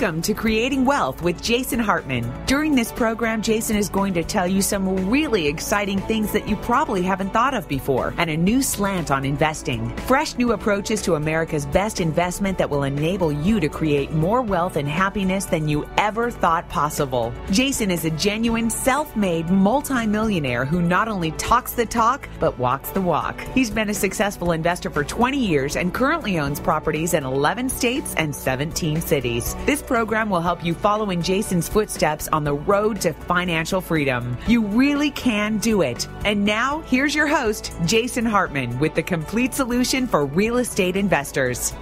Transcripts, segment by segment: Welcome to Creating Wealth with Jason Hartman. During this program, Jason is going to tell you some really exciting things that you probably haven't thought of before and a new slant on investing. Fresh new approaches to America's best investment that will enable you to create more wealth and happiness than you ever thought possible. Jason is a genuine, self-made multimillionaire who not only talks the talk, but walks the walk. He's been a successful investor for 20 years and currently owns properties in 11 states and 17 cities. This program will help you follow in Jason's footsteps on the road to financial freedom. You really can do it. And now, here's your host, Jason Hartman, with the complete solution for real estate investors.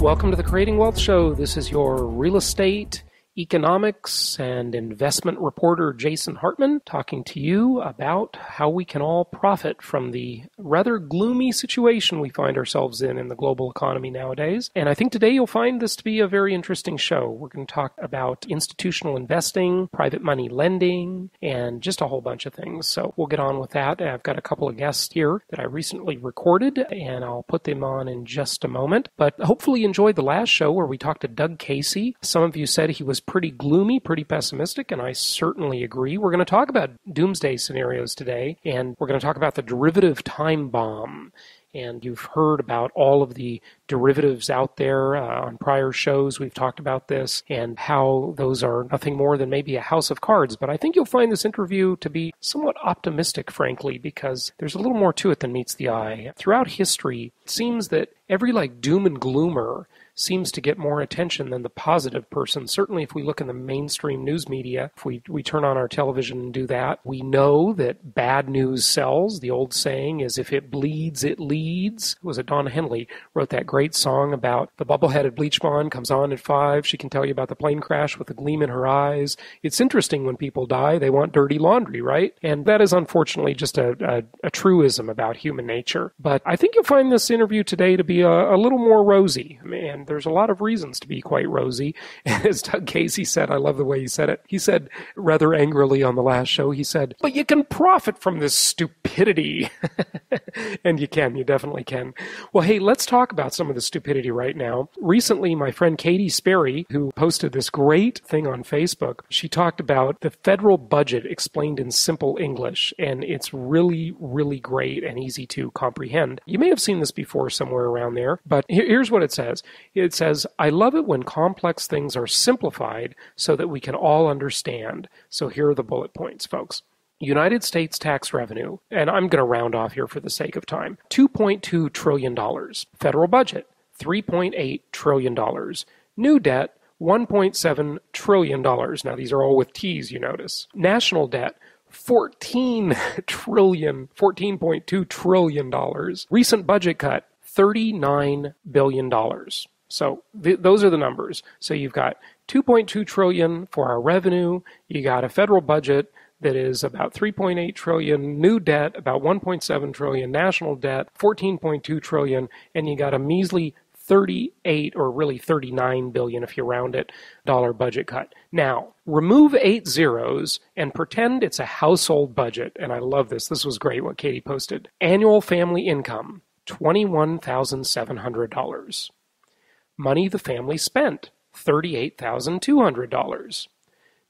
Welcome to the Creating Wealth Show. This is your real estate economics and investment reporter Jason Hartman talking to you about how we can all profit from the rather gloomy situation we find ourselves in the global economy nowadays. And I think today you'll find this to be a very interesting show. We're going to talk about institutional investing, private money lending, and just a whole bunch of things. So we'll get on with that. I've got a couple of guests here that I recently recorded, and I'll put them on in just a moment. But hopefully you enjoyed the last show where we talked to Doug Casey. Some of you said he was pretty gloomy, pretty pessimistic, and I certainly agree. We're going to talk about doomsday scenarios today, and we're going to talk about the derivative time bomb. And you've heard about all of the derivatives out there on prior shows. We've talked about this and how those are nothing more than maybe a house of cards. But I think you'll find this interview to be somewhat optimistic, frankly, because there's a little more to it than meets the eye. Throughout history, it seems that every doom and gloomer seems to get more attention than the positive person. Certainly, if we look in the mainstream news media, if we turn on our television and do that, we know that bad news sells. The old saying is, if it bleeds, it leads. Was it Don Henley wrote that great song about the bubble-headed bleach blonde comes on at 5. She can tell you about the plane crash with a gleam in her eyes. It's interesting when people die, they want dirty laundry, right? And that is unfortunately just a truism about human nature. But I think you'll find this interview today to be a little more rosy. And there's a lot of reasons to be quite rosy. As Doug Casey said, I love the way he said it. He said rather angrily on the last show, he said, but you can profit from this stupidity. And you can, you definitely can. Well, hey, let's talk about some of the stupidity right now. Recently, my friend Katie Sperry, who posted this great thing on Facebook, she talked about the federal budget explained in simple English. And it's really, really great and easy to comprehend. You may have seen this before somewhere around there, but here's what it says. It says, I love it when complex things are simplified so that we can all understand. So here are the bullet points, folks. United States tax revenue, and I'm going to round off here for the sake of time, $2.2 trillion. Federal budget, $3.8 trillion. New debt, $1.7 trillion. Now, these are all with T's, you notice. National debt, $14.2 trillion. Recent budget cut, $39 billion. So those are the numbers. So you've got $2.2 trillion for our revenue. You got a federal budget that is about $3.8 trillion, new debt about $1.7 trillion, national debt $14.2 trillion, and you got a measly $39 billion if you round it, dollar budget cut. Now, remove 8 zeros and pretend it's a household budget. And I love this. This was great what Katie posted. Annual family income. $21,700. Money the family spent, $38,200.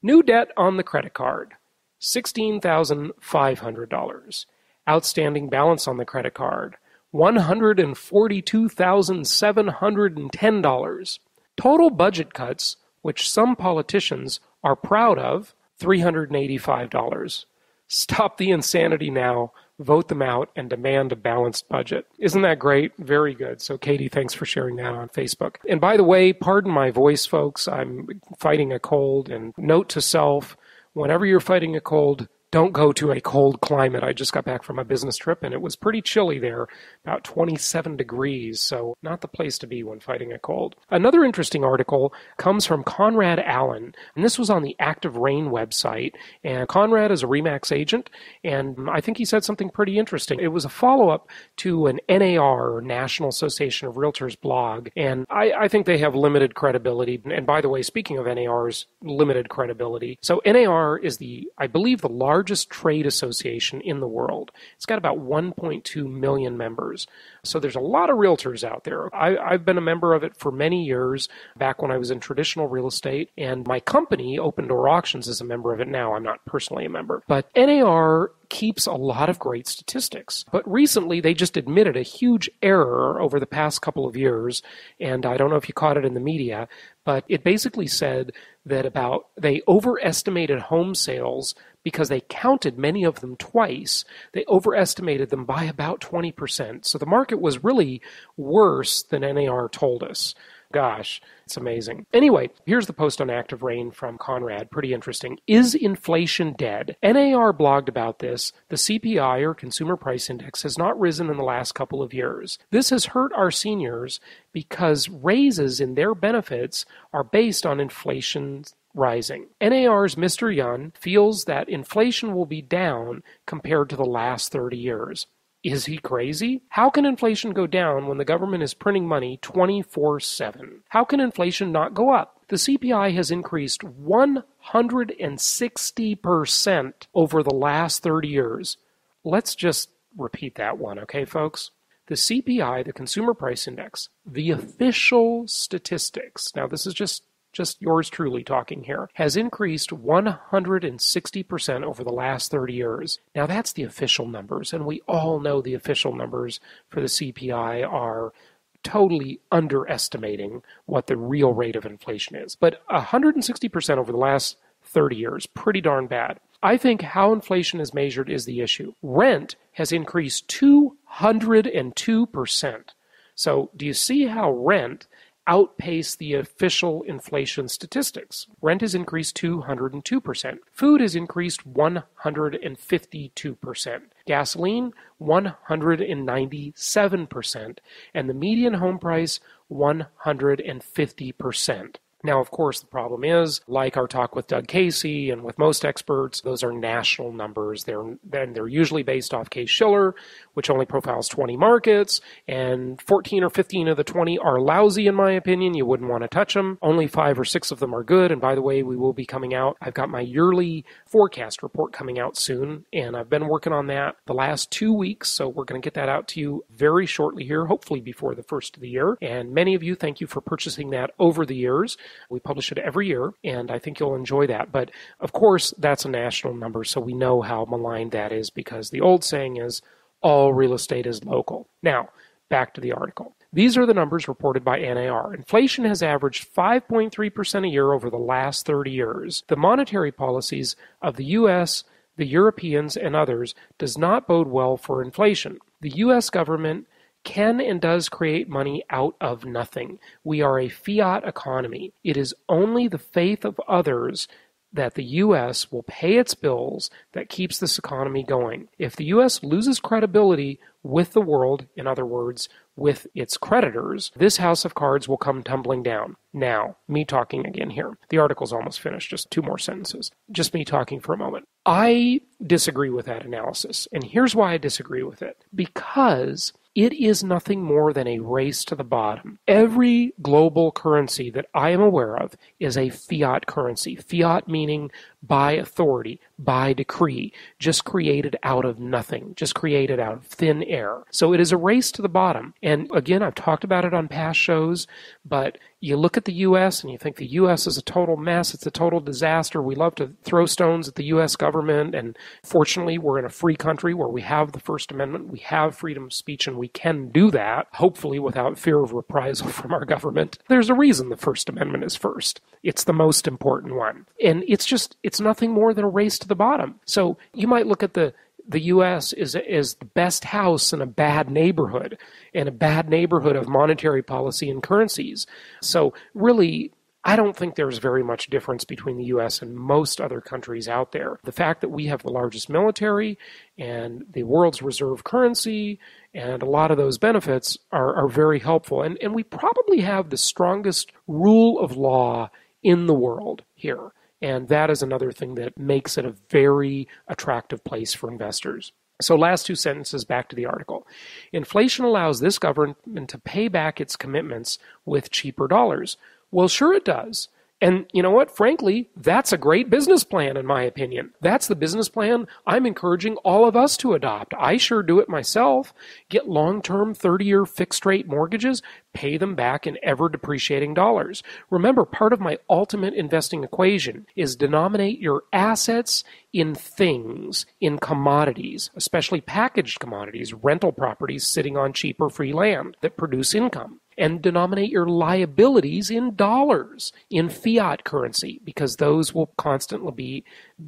New debt on the credit card, $16,500. Outstanding balance on the credit card, $142,710. Total budget cuts, which some politicians are proud of, $385. Stop the insanity now. Vote them out, and demand a balanced budget. Isn't that great? Very good. So Katie, thanks for sharing that on Facebook. And by the way, pardon my voice, folks. I'm fighting a cold, and note to self, whenever you're fighting a cold, don't go to a cold climate. I just got back from a business trip, and it was pretty chilly there, about 27 degrees, so not the place to be when fighting a cold. Another interesting article comes from Conrad Allen, and this was on the Active Rain website. And Conrad is a REMAX agent, and I think he said something pretty interesting. It was a follow-up to an NAR, or National Association of Realtors, blog, and I think they have limited credibility. And by the way, speaking of NAR's limited credibility, so NAR is I believe, the largest largest trade association in the world. It's got about 1.2 million members. So there's a lot of realtors out there. I've been a member of it for many years, back when I was in traditional real estate, and my company, Open Door Auctions, is a member of it now. I'm not personally a member. But NAR keeps a lot of great statistics. But recently, they just admitted a huge error over the past couple of years, and I don't know if you caught it in the media, but it basically said that they overestimated home sales because they counted many of them twice. They overestimated them by about 20%. So the market was really worse than NAR told us. Gosh, it's amazing. Anyway, here's the post on Active Rain from Conrad. Pretty interesting. Is inflation dead? NAR blogged about this. The CPI, or Consumer Price Index, has not risen in the last couple of years. This has hurt our seniors because raises in their benefits are based on inflation rising. NAR's Mr. Yun feels that inflation will be down compared to the last 30 years. Is he crazy? How can inflation go down when the government is printing money 24/7? How can inflation not go up? The CPI has increased 160% over the last 30 years. Let's just repeat that one, okay, folks? The CPI, the Consumer Price Index, the official statistics, now this is just yours truly talking here, has increased 160% over the last 30 years. Now that's the official numbers, and we all know the official numbers for the CPI are totally underestimating what the real rate of inflation is. But 160% over the last 30 years, pretty darn bad. I think how inflation is measured is the issue. Rent has increased 202%. So do you see how rent outpace the official inflation statistics? Rent has increased 202%. Food has increased 152%. Gasoline, 197%. And the median home price, 150%. Now, of course, the problem is, like our talk with Doug Casey and with most experts, those are national numbers. They're usually based off Case-Shiller, which only profiles 20 markets, and 14 or 15 of the 20 are lousy, in my opinion. You wouldn't want to touch them. Only 5 or 6 of them are good. And by the way, we will be coming out. I've got my yearly forecast report coming out soon, and I've been working on that the last 2 weeks, so we're going to get that out to you very shortly here, hopefully before the first of the year. And many of you, thank you for purchasing that over the years. We publish it every year, and I think you'll enjoy that. But, of course, that's a national number, so we know how maligned that is because the old saying is, all real estate is local. Now, back to the article. These are the numbers reported by NAR. Inflation has averaged 5.3% a year over the last 30 years. The monetary policies of the U.S., the Europeans, and others does not bode well for inflation. The U.S. government can and does create money out of nothing. We are a fiat economy. It is only the faith of others that the U.S. will pay its bills that keeps this economy going. If the U.S. loses credibility with the world, in other words, with its creditors, this house of cards will come tumbling down. Now, me talking again here. The article's almost finished, just 2 more sentences. Just me talking for a moment. I disagree with that analysis, and here's why I disagree with it. Because it is nothing more than a race to the bottom. Every global currency that I am aware of is a fiat currency. Fiat meaning by authority, by decree, just created out of nothing, just created out of thin air. So it is a race to the bottom. And again, I've talked about it on past shows, but you look at the U.S. and you think the U.S. is a total mess. It's a total disaster. We love to throw stones at the U.S. government. And fortunately, we're in a free country where we have the First Amendment, we have freedom of speech, and we can do that, hopefully without fear of reprisal from our government. There's a reason the First Amendment is first. It's the most important one. And it's nothing more than a race to the bottom. So you might look at the U.S. is the best house in a bad neighborhood, and a bad neighborhood of monetary policy and currencies. So really, I don't think there's very much difference between the U.S. and most other countries out there. The fact that we have the largest military and the world's reserve currency and a lot of those benefits are very helpful. And we probably have the strongest rule of law in the world here. And that is another thing that makes it a very attractive place for investors. So last 2 sentences back to the article. Inflation allows this government to pay back its commitments with cheaper dollars. Well, sure it does. And you know what? Frankly, that's a great business plan, in my opinion. That's the business plan I'm encouraging all of us to adopt. I sure do it myself. Get long-term 30-year fixed-rate mortgages, pay them back in ever-depreciating dollars. Remember, part of my ultimate investing equation is denominate your assets in things, in commodities, especially packaged commodities, rental properties sitting on cheap or free land that produce income. And denominate your liabilities in dollars, in fiat currency, because those will constantly be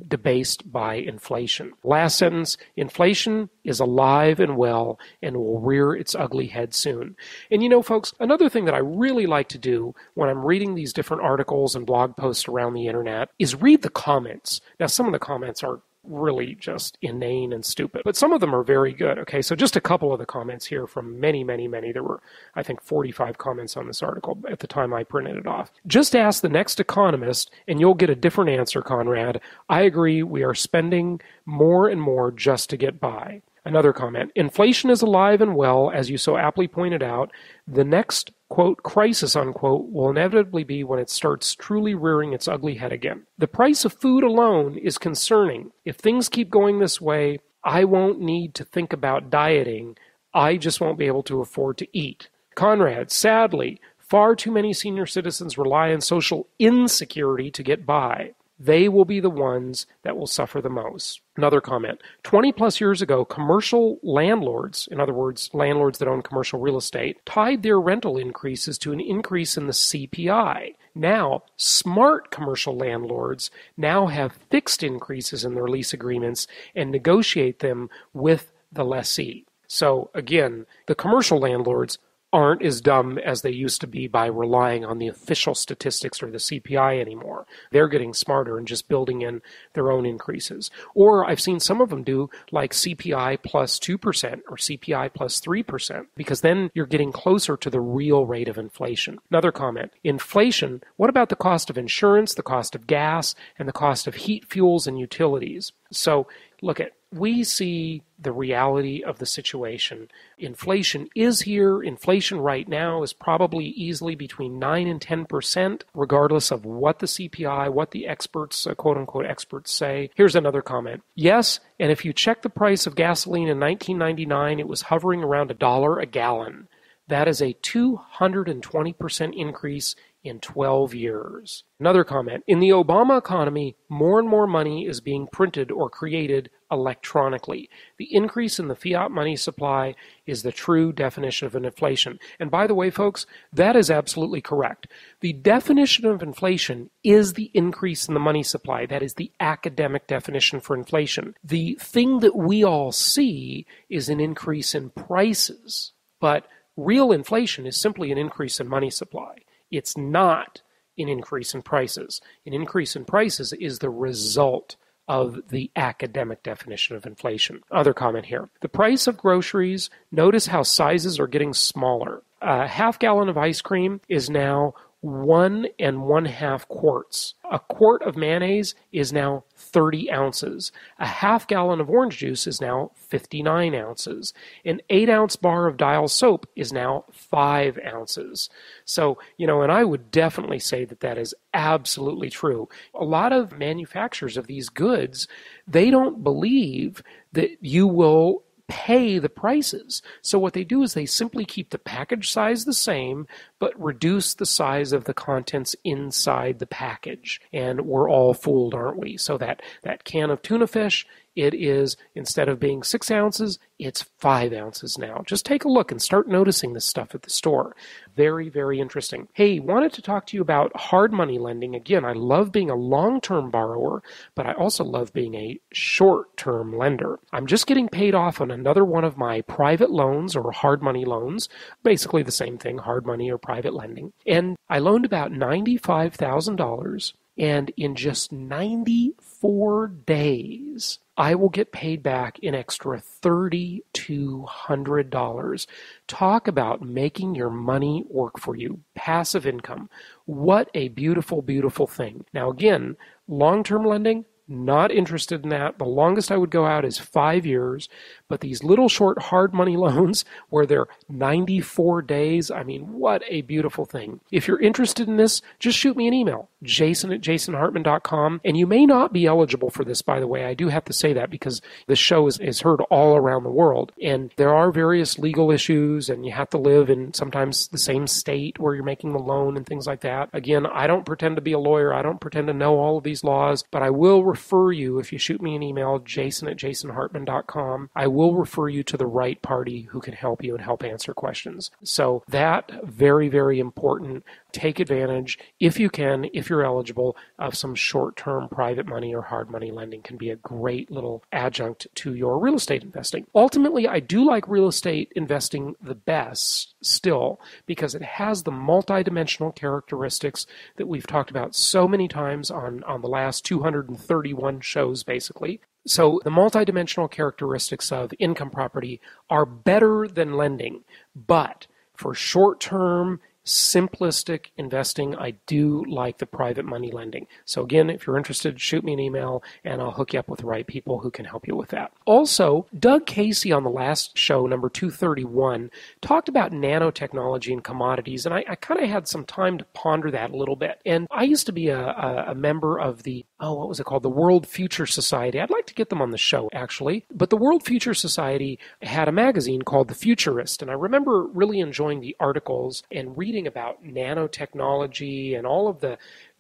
debased by inflation. Last sentence, inflation is alive and well and will rear its ugly head soon. And you know, folks, another thing that I really like to do when I'm reading these different articles and blog posts around the internet is read the comments. Now, some of the comments are really just inane and stupid. But some of them are very good. Okay, so just a couple of the comments here from many, many, many. There were, I think, 45 comments on this article at the time I printed it off. Just ask the next economist and you'll get a different answer, Conrad. I agree, we are spending more and more just to get by. Another comment, inflation is alive and well, as you so aptly pointed out. The next, quote, crisis, unquote, will inevitably be when it starts truly rearing its ugly head again. The price of food alone is concerning. If things keep going this way, I won't need to think about dieting. I just won't be able to afford to eat. Conrad, sadly, far too many senior citizens rely on social insecurity to get by. They will be the ones that will suffer the most. Another comment, 20 plus years ago, commercial landlords, in other words, landlords that own commercial real estate, tied their rental increases to an increase in the CPI. Now, smart commercial landlords now have fixed increases in their lease agreements and negotiate them with the lessee. So again, the commercial landlords aren't as dumb as they used to be by relying on the official statistics or the CPI anymore. They're getting smarter and just building in their own increases. Or I've seen some of them do like CPI plus 2% or CPI plus 3%, because then you're getting closer to the real rate of inflation. Another comment, inflation, what about the cost of insurance, the cost of gas, and the cost of heat, fuels, and utilities? So look at, we see the reality of the situation. Inflation is here. Inflation right now is probably easily between 9 and 10%, regardless of what the CPI, what the experts, quote-unquote experts say. Here's another comment. Yes, and if you check the price of gasoline in 1999, it was hovering around $1 a gallon. That is a 220% increase in 12 years. Another comment. In the Obama economy, more and more money is being printed or created electronically. The increase in the fiat money supply is the true definition of an inflation. And by the way, folks, that is absolutely correct. The definition of inflation is the increase in the money supply. That is the academic definition for inflation. The thing that we all see is an increase in prices, but real inflation is simply an increase in money supply. It's not an increase in prices. An increase in prices is the result of the academic definition of inflation. Other comment here. The price of groceries, notice how sizes are getting smaller. A half gallon of ice cream is now 1 1/2 quarts. A quart of mayonnaise is now 30 ounces. A half gallon of orange juice is now 59 ounces. An 8-ounce bar of Dial soap is now 5 ounces. So, you know, and I would definitely say that that is absolutely true. A lot of manufacturers of these goods, they don't believe that you will pay the prices. So what they do is they simply keep the package size the same, but reduce the size of the contents inside the package. And we're all fooled, aren't we? So that can of tuna fish, it is, instead of being 6 ounces, it's 5 ounces now. Just take a look and start noticing this stuff at the store. Very, very interesting. Hey, wanted to talk to you about hard money lending. Again, I love being a long-term borrower, but I also love being a short-term lender. I'm just getting paid off on another one of my private loans or hard money loans, basically the same thing, hard money or private lending. And I loaned about $95,000, and in just 94 days, I will get paid back an extra $3,200. Talk about making your money work for you. Passive income. What a beautiful, beautiful thing. Now again, long-term lending, not interested in that. The longest I would go out is 5 years, but these little short hard money loans where they're 94 days, I mean, what a beautiful thing. If you're interested in this, just shoot me an email, jason@jasonhartman.com. And you may not be eligible for this, by the way. I do have to say that because this show is heard all around the world. And there are various legal issues, and you have to live in sometimes the same state where you're making the loan and things like that. Again, I don't pretend to be a lawyer. I don't pretend to know all of these laws, but I will refer you, if you shoot me an email, jason@jasonhartman.com, I will refer you to the right party who can help you and help answer questions. So that, very, very important. Take advantage, if you can, if you're eligible, of some short-term private money or hard money lending. Can be a great little adjunct to your real estate investing. Ultimately, I do like real estate investing the best still because it has the multidimensional characteristics that we've talked about so many times on the last 231 shows, basically. So the multidimensional characteristics of income property are better than lending, but for short-term simplistic investing, I do like the private money lending. So again, if you're interested, shoot me an email and I'll hook you up with the right people who can help you with that. Also, Doug Casey on the last show, number 231, talked about nanotechnology and commodities, and I kind of had some time to ponder that a little bit. And I used to be a member of the, the World Future Society. I'd like to get them on the show, actually. But the World Future Society had a magazine called The Futurist, and I remember really enjoying the articles and reading about nanotechnology and all of the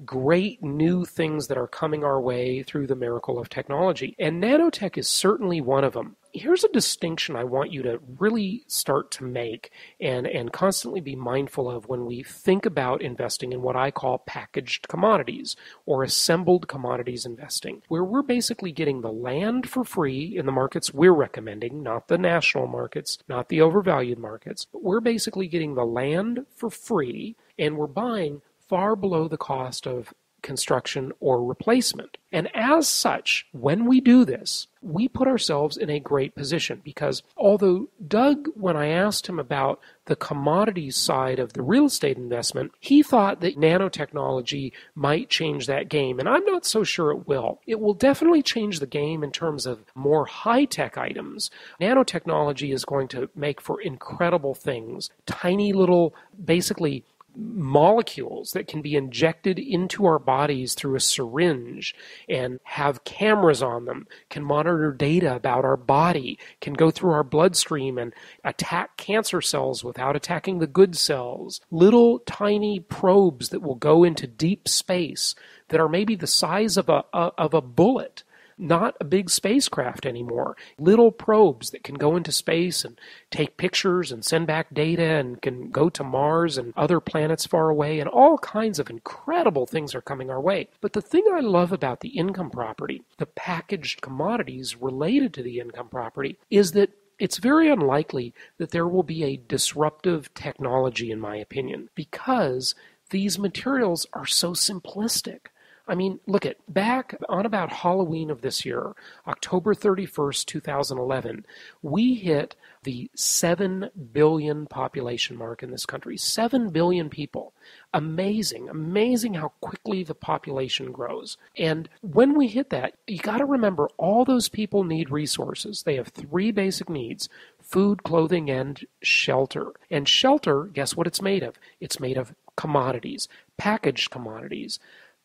great new things that are coming our way through the miracle of technology. And nanotech is certainly one of them. Here's a distinction I want you to really start to make and constantly be mindful of when we think about investing in what I call packaged commodities or assembled commodities investing, where we're basically getting the land for free in the markets we're recommending, not the national markets, not the overvalued markets. But we're basically getting the land for free, and we're buying far below the cost of construction or replacement. And as such, when we do this, we put ourselves in a great position because although Doug, when I asked him about the commodities side of the real estate investment, he thought that nanotechnology might change that game. And I'm not so sure it will. It will definitely change the game in terms of more high-tech items. Nanotechnology is going to make for incredible things, tiny little, basically, molecules that can be injected into our bodies through a syringe and have cameras on them, can monitor data about our body, can go through our bloodstream and attack cancer cells without attacking the good cells. Little tiny probes that will go into deep space that are maybe the size of a bullet. Not a big spacecraft anymore. Little probes that can go into space and take pictures and send back data and can go to Mars and other planets far away, and all kinds of incredible things are coming our way. But the thing I love about the income property, the packaged commodities related to the income property, is that it's very unlikely that there will be a disruptive technology, in my opinion, because these materials are so simplistic. I mean, look at back on about Halloween of this year, October 31st, 2011, we hit the 7 billion population mark in this country. 7 billion people. Amazing, amazing how quickly the population grows. And when we hit that, you got to remember all those people need resources. They have three basic needs: food, clothing, and shelter. And shelter, guess what it's made of? It's made of commodities, packaged commodities.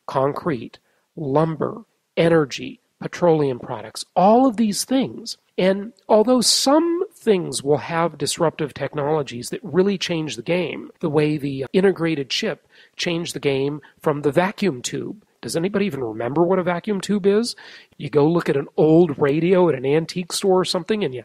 Concrete, lumber, energy, petroleum products, all of these things. And although some things will have disruptive technologies that really change the game, the way the integrated chip changed the game from the vacuum tube. Does anybody even remember what a vacuum tube is? You go look at an old radio at an antique store or something, and you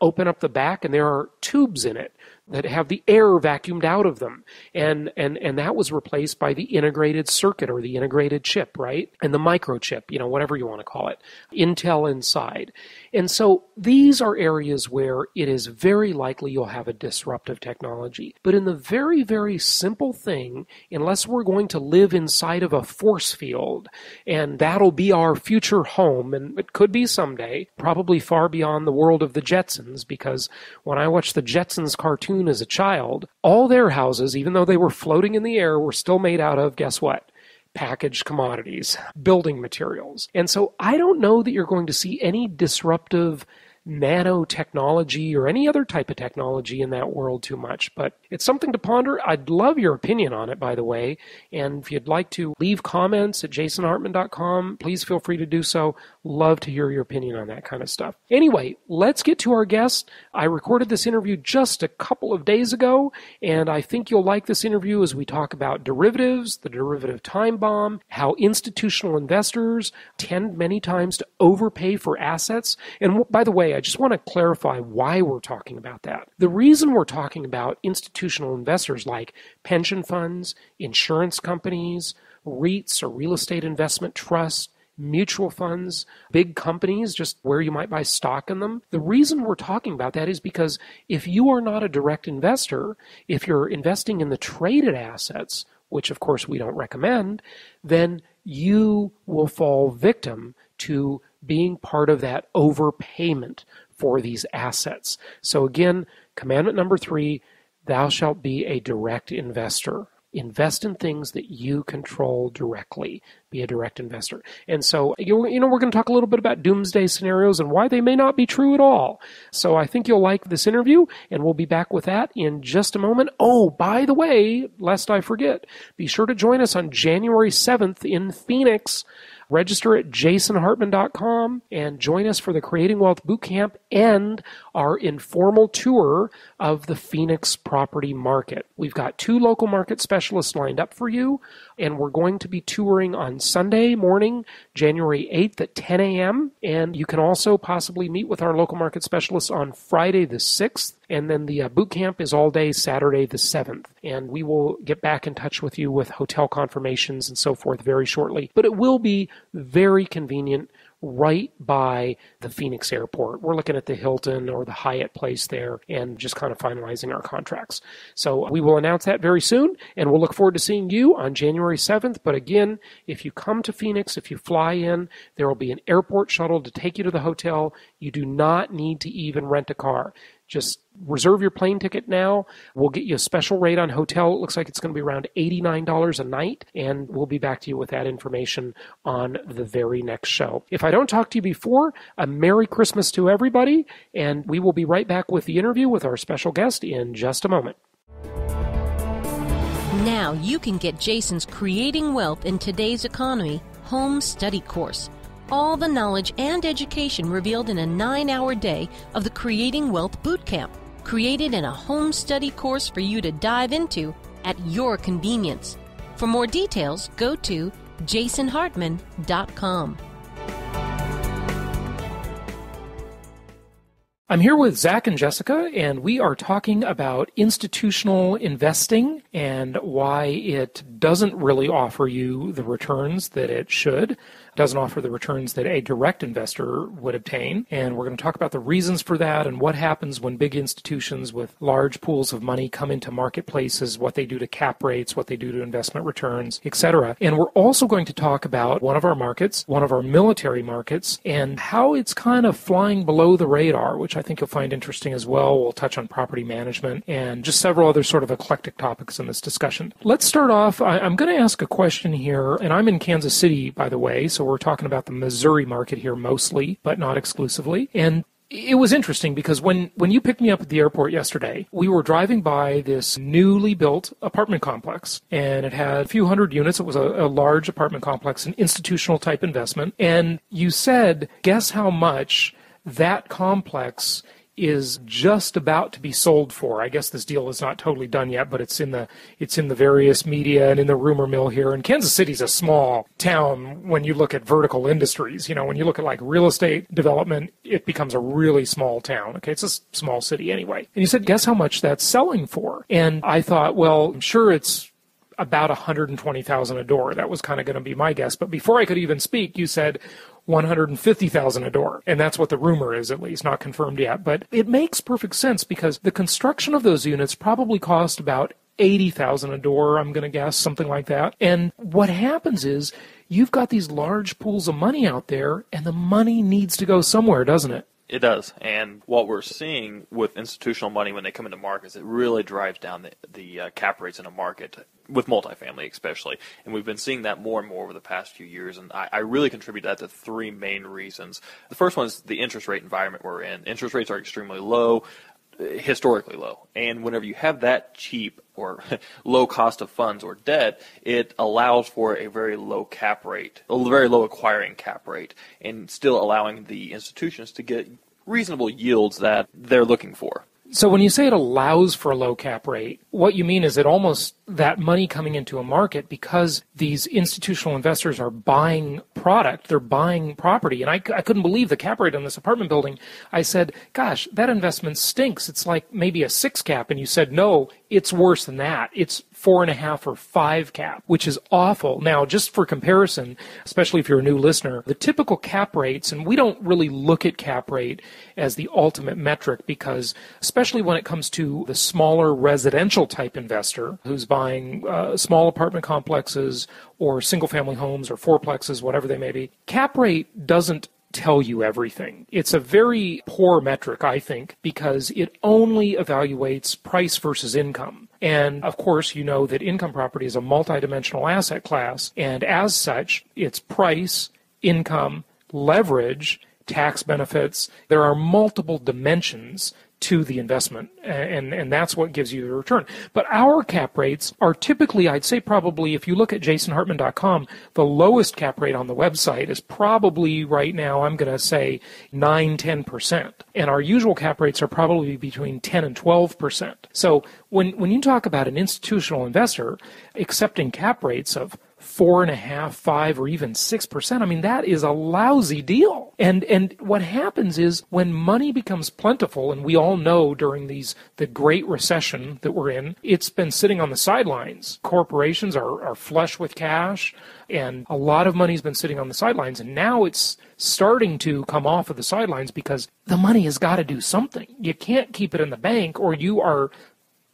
open up the back, and there are tubes in it that have the air vacuumed out of them. And that was replaced by the integrated circuit or the integrated chip, right? And the microchip, whatever you want to call it, Intel inside. And so these are areas where it is very likely you'll have a disruptive technology. But in the very, very simple thing, unless we're going to live inside of a force field, and that'll be our future home, and it could be someday, probably far beyond the world of the Jetsons, because when I watched the Jetsons cartoon as a child, all their houses, even though they were floating in the air, were still made out of, guess what? Packaged commodities, building materials. And so I don't know that you're going to see any disruptive nanotechnology or any other type of technology in that world too much. But It's something to ponder. I'd love your opinion on it, by the way. And if you'd like to leave comments at jasonhartman.com, please feel free to do so. Love to hear your opinion on that kind of stuff. Anyway, let's get to our guest. I recorded this interview just a couple of days ago, and I think you'll like this interview as we talk about derivatives, the derivative time bomb, how institutional investors tend many times to overpay for assets. And by the way, I just want to clarify why we're talking about that. The reason we're talking about institutional investors like pension funds, insurance companies, REITs or real estate investment trusts, mutual funds, big companies, just where you might buy stock in them. The reason we're talking about that is because if you are not a direct investor, if you're investing in the traded assets, which of course we don't recommend, then you will fall victim to being part of that overpayment for these assets. So again, commandment number 3, thou shalt be a direct investor. Invest in things that you control directly. Be a direct investor. And so, we're going to talk a little bit about doomsday scenarios and why they may not be true at all. So I think you'll like this interview, and we'll be back with that in just a moment. Oh, by the way, lest I forget, be sure to join us on January 7th in Phoenix. Register at jasonhartman.com and join us for the Creating Wealth Bootcamp and our informal tour of the Phoenix property market. We've got 2 local market specialists lined up for you, and we're going to be touring on Sunday morning, January 8th at 10 a.m. And you can also possibly meet with our local market specialists on Friday the 6th. And then the boot camp is all day Saturday the 7th. And we will get back in touch with you with hotel confirmations and so forth very shortly. But it will be very convenient right by the Phoenix airport. We're looking at the Hilton or the Hyatt Place there and just kind of finalizing our contracts. So we will announce that very soon, and we'll look forward to seeing you on January 7th. But again, if you come to Phoenix, if you fly in, there will be an airport shuttle to take you to the hotel. You do not need to even rent a car. Just reserve your plane ticket now. We'll get you a special rate on hotel. It looks like it's going to be around $89 a night, and we'll be back to you with that information on the very next show. If I don't talk to you before, a Merry Christmas to everybody, and we will be right back with the interview with our special guest in just a moment. Now you can get Jason's Creating Wealth in Today's Economy home study course. All the knowledge and education revealed in a 9-hour day of the Creating Wealth Bootcamp, created in a home study course for you to dive into at your convenience. For more details, go to jasonhartman.com. I'm here with Zach and Jessica, and we are talking about institutional investing and why it doesn't really offer you the returns that it should, doesn't offer the returns that a direct investor would obtain. And we're going to talk about the reasons for that and what happens when big institutions with large pools of money come into marketplaces, what they do to cap rates, what they do to investment returns, etc. And we're also going to talk about one of our markets, one of our military markets, and how it's kind of flying below the radar, which I think you'll find interesting as well. We'll touch on property management and just several other sort of eclectic topics in this discussion. Let's start off. I'm going to ask a question here, and I'm in Kansas City, by the way, so we're talking about the Missouri market here mostly, but not exclusively. And it was interesting because when you picked me up at the airport yesterday, we were driving by this newly built apartment complex, and it had a few hundred units. It was a large apartment complex, an institutional type investment. And you said, guess how much that complex is just about to be sold for. I guess this deal is not totally done yet, but it's in the various media and in the rumor mill here. And Kansas City's a small town when you look at vertical industries. When you look at like real estate development, it becomes a really small town. Okay, it's a small city anyway. And you said, guess how much that's selling for? And I thought, well, I'm sure it's about $120,000 a door. That was kind of going to be my guess. But before I could even speak, you said $150,000 a door. And that's what the rumor is, at least, not confirmed yet. But it makes perfect sense because the construction of those units probably cost about $80,000 a door, I'm going to guess, something like that. And what happens is you've got these large pools of money out there, and the money needs to go somewhere, doesn't it? It does. And what we're seeing with institutional money when they come into markets, it really drives down the cap rates in a market, with multifamily especially. And we've been seeing that more and more over the past few years. And I really contribute that to 3 main reasons. The first one is the interest rate environment we're in. Interest rates are extremely low. historically low. And whenever you have that cheap or low cost of funds or debt, it allows for a very low cap rate, a very low acquiring cap rate, and still allowing the institutions to get reasonable yields that they're looking for. So when you say it allows for a low cap rate, what you mean is it almost that money coming into a market, because these institutional investors are buying product, they're buying property. And I couldn't believe the cap rate on this apartment building. I said, gosh, that investment stinks. It's like maybe a 6 cap. And you said, no, it's worse than that. It's 4.5 or 5 cap, which is awful. Now, just for comparison, especially if you're a new listener, the typical cap rates, and we don't really look at cap rate as the ultimate metric, because especially when it comes to the smaller residential type investor who's buying small apartment complexes or single family homes or fourplexes, whatever they may be, cap rate doesn't tell you everything. It's a very poor metric, I think, because it only evaluates price versus income. And of course, you know that income property is a multidimensional asset class. And as such, it's price, income, leverage, tax benefits. There are multiple dimensions to the investment, and that's what gives you the return. But our cap rates are typically, I'd say probably, if you look at jasonhartman.com, the lowest cap rate on the website is probably right now, I'm going to say 9, 10%. And our usual cap rates are probably between 10 and 12%. So when you talk about an institutional investor accepting cap rates of 4.5, 5, or even 6%. I mean, that is a lousy deal. And what happens is when money becomes plentiful, and we all know during the Great Recession that we're in, it's been sitting on the sidelines. Corporations are flush with cash, and a lot of money's been sitting on the sidelines, and now it's starting to come off of the sidelines because the money has got to do something. You can't keep it in the bank, or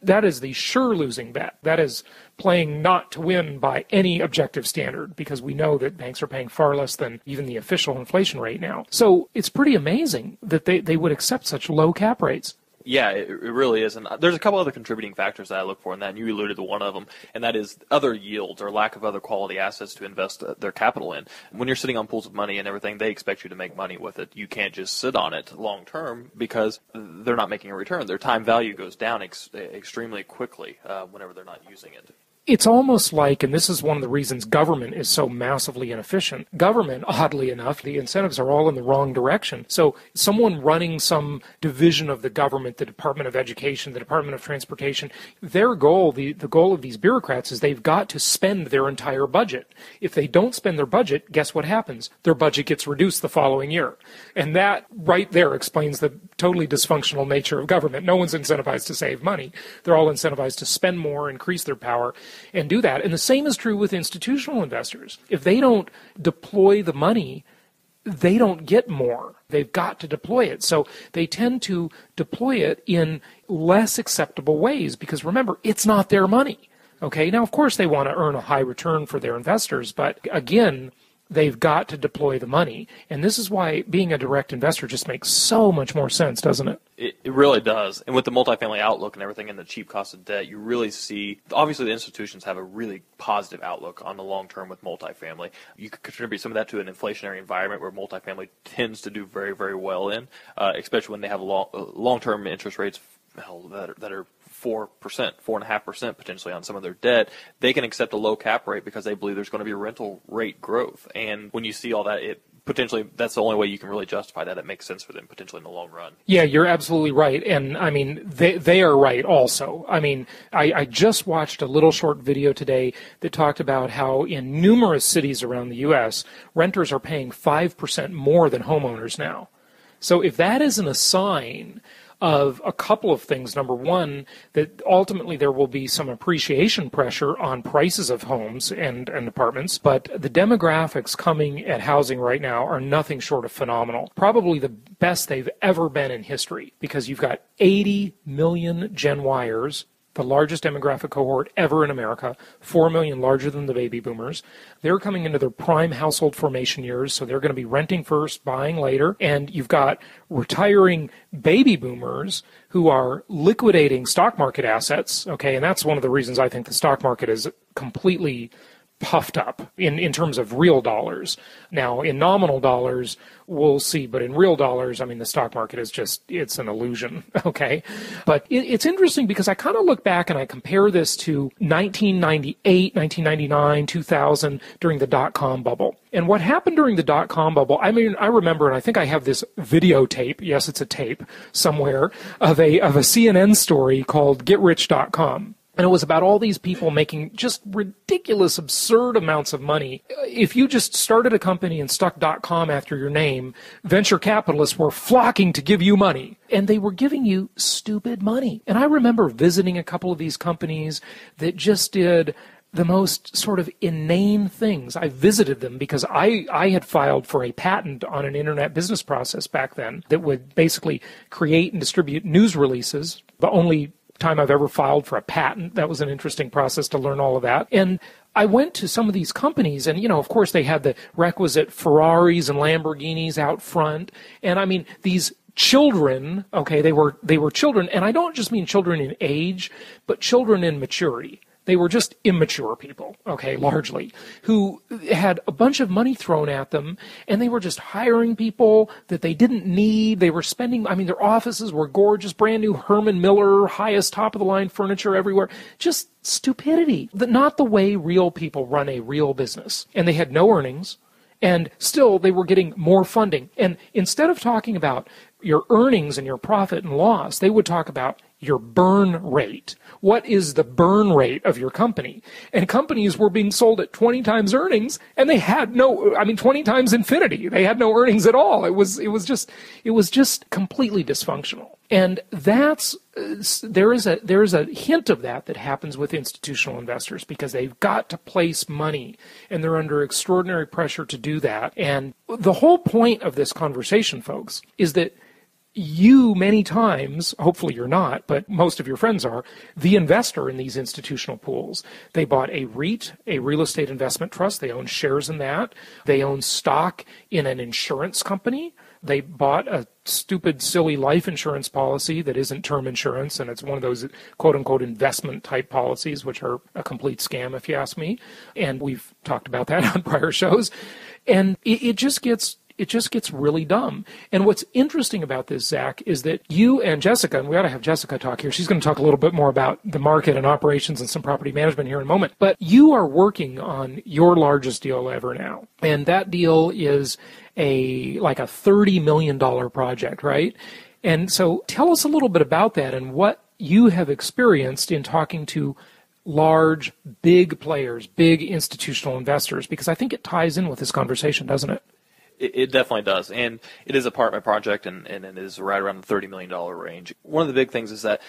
that is the sure losing bet. That is playing not to win by any objective standard, because we know that banks are paying far less than even the official inflation rate now. So it's pretty amazing that they would accept such low cap rates. Yeah, it really is. And there's a couple other contributing factors that I look for in that, and you alluded to one of them, and that is other yields or lack of other quality assets to invest their capital in. When you're sitting on pools of money and everything, they expect you to make money with it. You can't just sit on it long term because they're not making a return. Their time value goes down extremely quickly whenever they're not using it. It's almost like, and this is one of the reasons government is so massively inefficient, government, oddly enough, the incentives are all in the wrong direction. So someone running some division of the government, the Department of Education, the Department of Transportation, their goal, the goal of these bureaucrats is they've got to spend their entire budget. If they don't spend their budget, guess what happens? Their budget gets reduced the following year. And that right there explains the totally dysfunctional nature of government. No one's incentivized to save money. They're all incentivized to spend more, increase their power, and do that. And the same is true with institutional investors. If they don't deploy the money, they don't get more. They've got to deploy it. So they tend to deploy it in less acceptable ways because, remember, it's not their money. Okay? Now, of course, they want to earn a high return for their investors, but again, they've got to deploy the money. And this is why being a direct investor just makes so much more sense, doesn't it? It really does. And with the multifamily outlook and everything and the cheap cost of debt, you really see, obviously the institutions have a really positive outlook on the long term with multifamily. You could contribute some of that to an inflationary environment where multifamily tends to do very, very well in, especially when they have long-term interest rates that are 4%, 4.5% potentially on some of their debt. They can accept a low cap rate because they believe there's going to be rental rate growth. And when you see all that, potentially that's the only way you can really justify that. It makes sense for them potentially in the long run. Yeah, you're absolutely right. And I mean, they are right also. I mean, I just watched a little short video today that talked about how in numerous cities around the U.S., renters are paying 5% more than homeowners now. So if that isn't a sign of a couple of things. Number one, that ultimately there will be some appreciation pressure on prices of homes and apartments, but the demographics coming at housing right now are nothing short of phenomenal. Probably the best they've ever been in history, because you've got 80 million Gen Yers, the largest demographic cohort ever in America, 4 million larger than the baby boomers. They're coming into their prime household formation years, so they're going to be renting first, buying later. And you've got retiring baby boomers who are liquidating stock market assets, okay? And that's one of the reasons I think the stock market is completely puffed up in terms of real dollars. Now, in nominal dollars, we'll see. But in real dollars, I mean, the stock market is just, it's an illusion, okay? But it's interesting because I kind of look back and I compare this to 1998, 1999, 2000 during the dot-com bubble. And what happened during the dot-com bubble, I mean, I remember, and I think I have this videotape, yes, it's a tape somewhere, of a CNN story called GetRich.com. And it was about all these people making just ridiculous, absurd amounts of money. If you just started a company and stuck .com after your name, venture capitalists were flocking to give you money. And they were giving you stupid money. And I remember visiting a couple of these companies that just did the most sort of inane things. I visited them because I had filed for a patent on an internet business process back then that would basically create and distribute news releases, the only time I've ever filed for a patent. That was an interesting process to learn all of that. And I went to some of these companies and, you know, of course they had the requisite Ferraris and Lamborghinis out front. And I mean, these children, okay, they were children. And I don't just mean children in age, but children in maturity. They were just immature people, okay, largely, who had a bunch of money thrown at them, and they were just hiring people that they didn't need. They were spending, I mean, their offices were gorgeous, brand new Herman Miller, highest top-of-the-line furniture everywhere, just stupidity. Not the way real people run a real business. And they had no earnings, and still they were getting more funding. And instead of talking about your earnings and your profit and loss, they would talk about your burn rate. What is the burn rate of your company? And companies were being sold at 20 times earnings, and they had no, I mean, 20 times infinity. They had no earnings at all. It was just completely dysfunctional. And that's, there is a hint of that happens with institutional investors because they've got to place money and they're under extraordinary pressure to do that. And the whole point of this conversation, folks, is that you many times, hopefully you're not, but most of your friends are, the investor in these institutional pools. They bought a REIT, a real estate investment trust. They own shares in that. They own stock in an insurance company. They bought a stupid, silly life insurance policy that isn't term insurance, and it's one of those quote-unquote investment-type policies, which are a complete scam, if you ask me. And we've talked about that on prior shows. And it just gets really dumb. And what's interesting about this, Zach, is that you and Jessica, and we ought to have Jessica talk here. She's going to talk a little bit more about the market and operations and some property management here in a moment. But you are working on your largest deal ever now. And that deal is like a $30 million project, right? And so tell us a little bit about that and what you have experienced in talking to large, big players, big institutional investors, because I think it ties in with this conversation, doesn't it? It definitely does, and it is a part of my project, and it is right around the $30 million range. One of the big things is that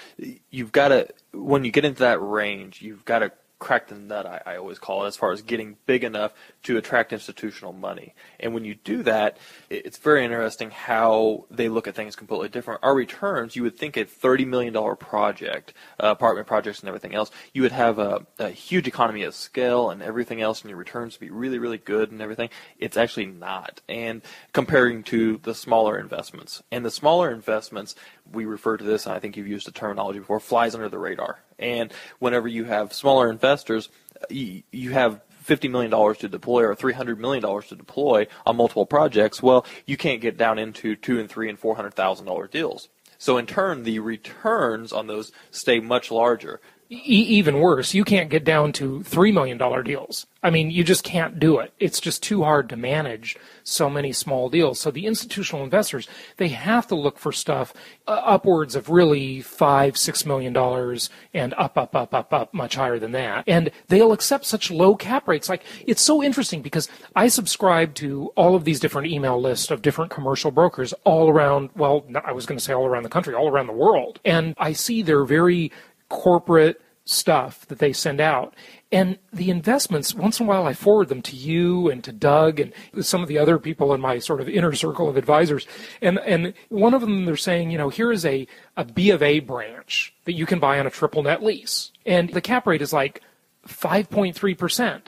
you've got to, when you get into that range, you've got to crack the nut, I always call it, as far as getting big enough to attract institutional money. And when you do that, it's very interesting how they look at things completely different. Our returns, you would think a $30 million project, apartment projects and everything else, you would have a huge economy of scale and everything else, and your returns would be really, really good and everything. It's actually not. And comparing to the smaller investments. And the smaller investments, we refer to this, and I think you've used the terminology before, flies under the radar. And whenever you have smaller investors, you have $50 million to deploy or $300 million to deploy on multiple projects. Well, you can't get down into $200,000 and $300,000 and $400,000 deals. So in turn, the returns on those stay much larger. Even worse, you can't get down to $3 million deals. I mean, you just can't do it. It's just too hard to manage so many small deals. So the institutional investors, they have to look for stuff upwards of really $5, $6 million and up, much higher than that. And they'll accept such low cap rates. Like, it's so interesting because I subscribe to all of these different email lists of different commercial brokers all around, well, I was going to say all around the country, all around the world. And I see they're very corporate stuff that they send out. And the investments, once in a while I forward them to you and to Doug and some of the other people in my sort of inner circle of advisors. And one of them, they're saying, you know, here is a B of A branch that you can buy on a triple net lease. And the cap rate is like 5.3%.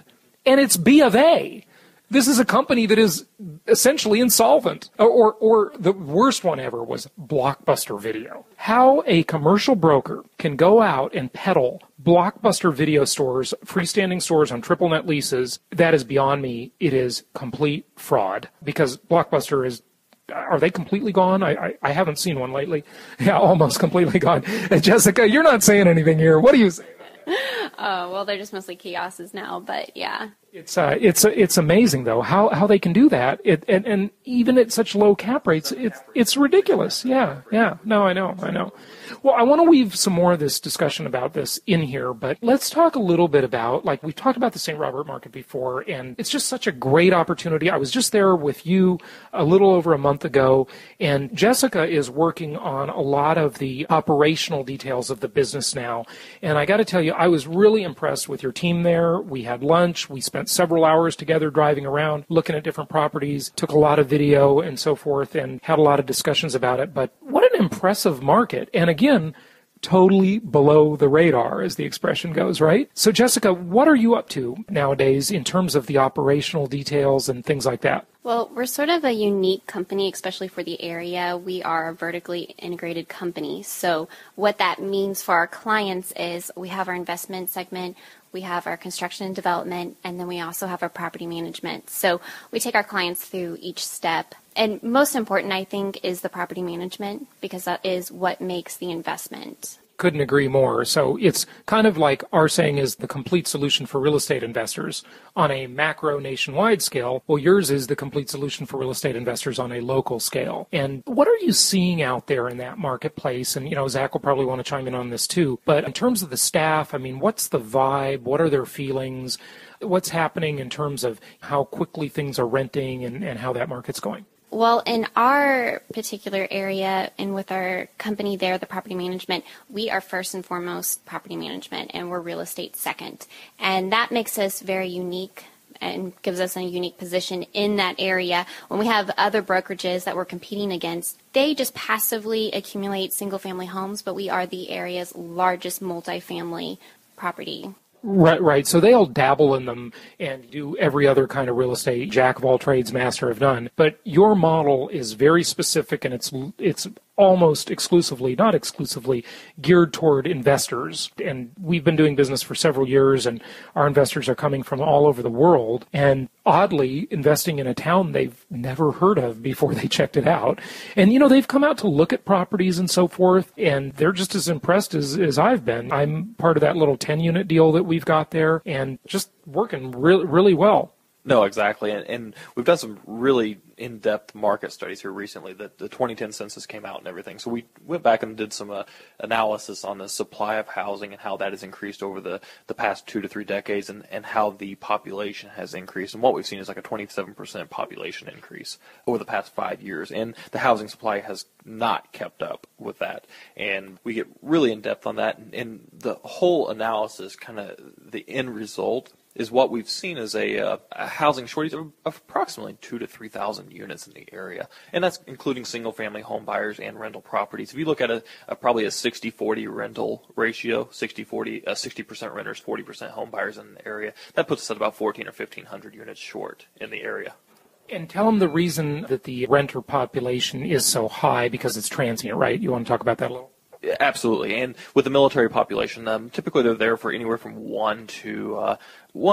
And it's B of A. This is a company that is essentially insolvent, or the worst one ever was Blockbuster Video. How a commercial broker can go out and peddle Blockbuster Video stores, freestanding stores on triple net leases, that is beyond me. It is complete fraud, because Blockbuster is... Are they completely gone? I haven't seen one lately. Yeah, almost completely gone. And Jessica, you're not saying anything here. What do you say? Well, they're just mostly kiosks now, but yeah. It's amazing though how they can do that. And even at such low cap rates, it's ridiculous. Yeah. No, I know. Well, I want to weave some more of this discussion about this in here, but let's talk a little bit about, like, we've talked about the St. Robert market before, and it's just such a great opportunity. I was just there with you a little over a month ago, and Jessica is working on a lot of the operational details of the business now. And I got to tell you, I was really impressed with your team there. We had lunch. We spent several hours together driving around, looking at different properties, took a lot of video and so forth, and had a lot of discussions about it. But what an impressive market. And again, totally below the radar, as the expression goes, right? So, Jessica, what are you up to nowadays in terms of the operational details and things like that? Well, we're sort of a unique company, especially for the area. We are a vertically integrated company. So what that means for our clients is we have our investment segment, we have our construction and development, and then we also have our property management. So we take our clients through each step. And most important, I think, is the property management, because that is what makes the investment. Couldn't agree more. So it's kind of like our saying is the complete solution for real estate investors on a macro nationwide scale. Well, yours is the complete solution for real estate investors on a local scale. And what are you seeing out there in that marketplace? And, you know, Zach will probably want to chime in on this too. But in terms of the staff, I mean, what's the vibe? What are their feelings? What's happening in terms of how quickly things are renting and how that market's going? Well, in our particular area and with our company there, the property management, we are first and foremost property management, and we're real estate second. And that makes us very unique and gives us a unique position in that area. When we have other brokerages that we're competing against, they just passively accumulate single-family homes, but we are the area's largest multifamily property. Right. So they'll dabble in them and do every other kind of real estate, jack of all trades, master of none. But your model is very specific, and it's almost exclusively, not exclusively, geared toward investors. And we've been doing business for several years, and our investors are coming from all over the world. And oddly, investing in a town they've never heard of before they checked it out. And, you know, they've come out to look at properties and so forth, and they're just as impressed as I've been. I'm part of that little 10-unit deal that we've got there, and just working really, really well. No, exactly. And we've done some really in-depth market studies here recently. The 2010 census came out and everything. So we went back and did some analysis on the supply of housing and how that has increased over the past 2 to 3 decades and how the population has increased. And what we've seen is like a 27% population increase over the past 5 years. And the housing supply has not kept up with that. And we get really in-depth on that. And the whole analysis, kind of the end result, is what we've seen as a housing shortage of approximately 2,000 to 3,000 units in the area. And that's including single-family home buyers and rental properties. If you look at probably a 60-40 rental ratio, 60% renters, 40% home buyers in the area, that puts us at about 1,400 or 1,500 units short in the area. And tell them the reason that the renter population is so high, because it's transient, right? You want to talk about that a little? Absolutely, and with the military population, typically they're there for anywhere from 1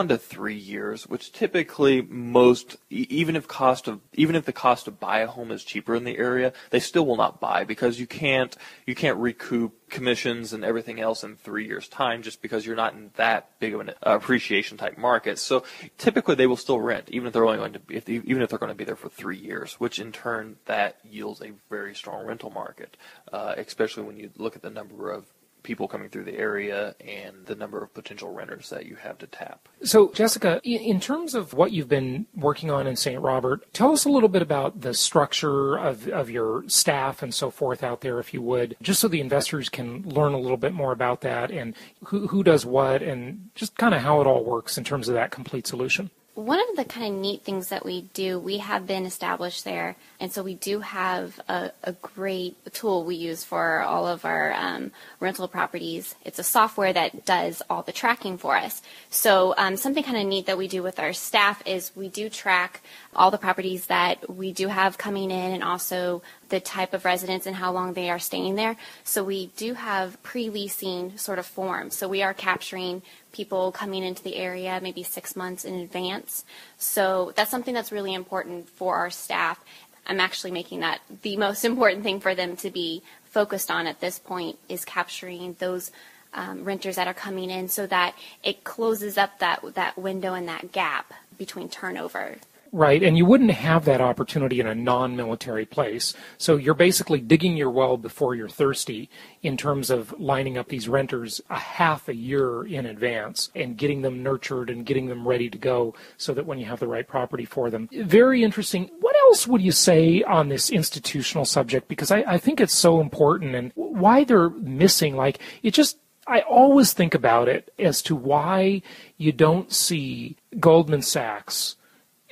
to 3 years, which typically most, even if the cost to buy a home is cheaper in the area, they still will not buy, because you can't recoup commissions and everything else in 3 years' time, just because you're not in that big of an appreciation type market. So typically they will still rent, even if they're going to be there for 3 years, which in turn that yields a very strong rental market, especially when you look at the number of people coming through the area and the number of potential renters that you have to tap. So, Jessica, in terms of what you've been working on in St. Robert, tell us a little bit about the structure of your staff and so forth out there, if you would, just so the investors can learn a little bit more about that and who does what and just kind of how it all works in terms of that complete solution. One of the kind of neat things that we do, we have been established there, and so we do have a great tool we use for all of our rental properties. It's a software that does all the tracking for us. So something kind of neat that we do with our staff is we do track all the properties that we do have coming in and also the type of residents and how long they are staying there. So we do have pre-leasing sort of forms. So we are capturing people coming into the area maybe 6 months in advance. So that's something that's really important for our staff. I'm actually making that the most important thing for them to be focused on at this point is capturing those renters that are coming in so that it closes up that window and that gap between turnover. Right, and you wouldn't have that opportunity in a non-military place. So you're basically digging your well before you're thirsty in terms of lining up these renters a half a year in advance and getting them nurtured and getting them ready to go so that when you have the right property for them. Very interesting. What else would you say on this institutional subject? Because I think it's so important and why they're missing. Like, it just, I always think about it as to why you don't see Goldman Sachs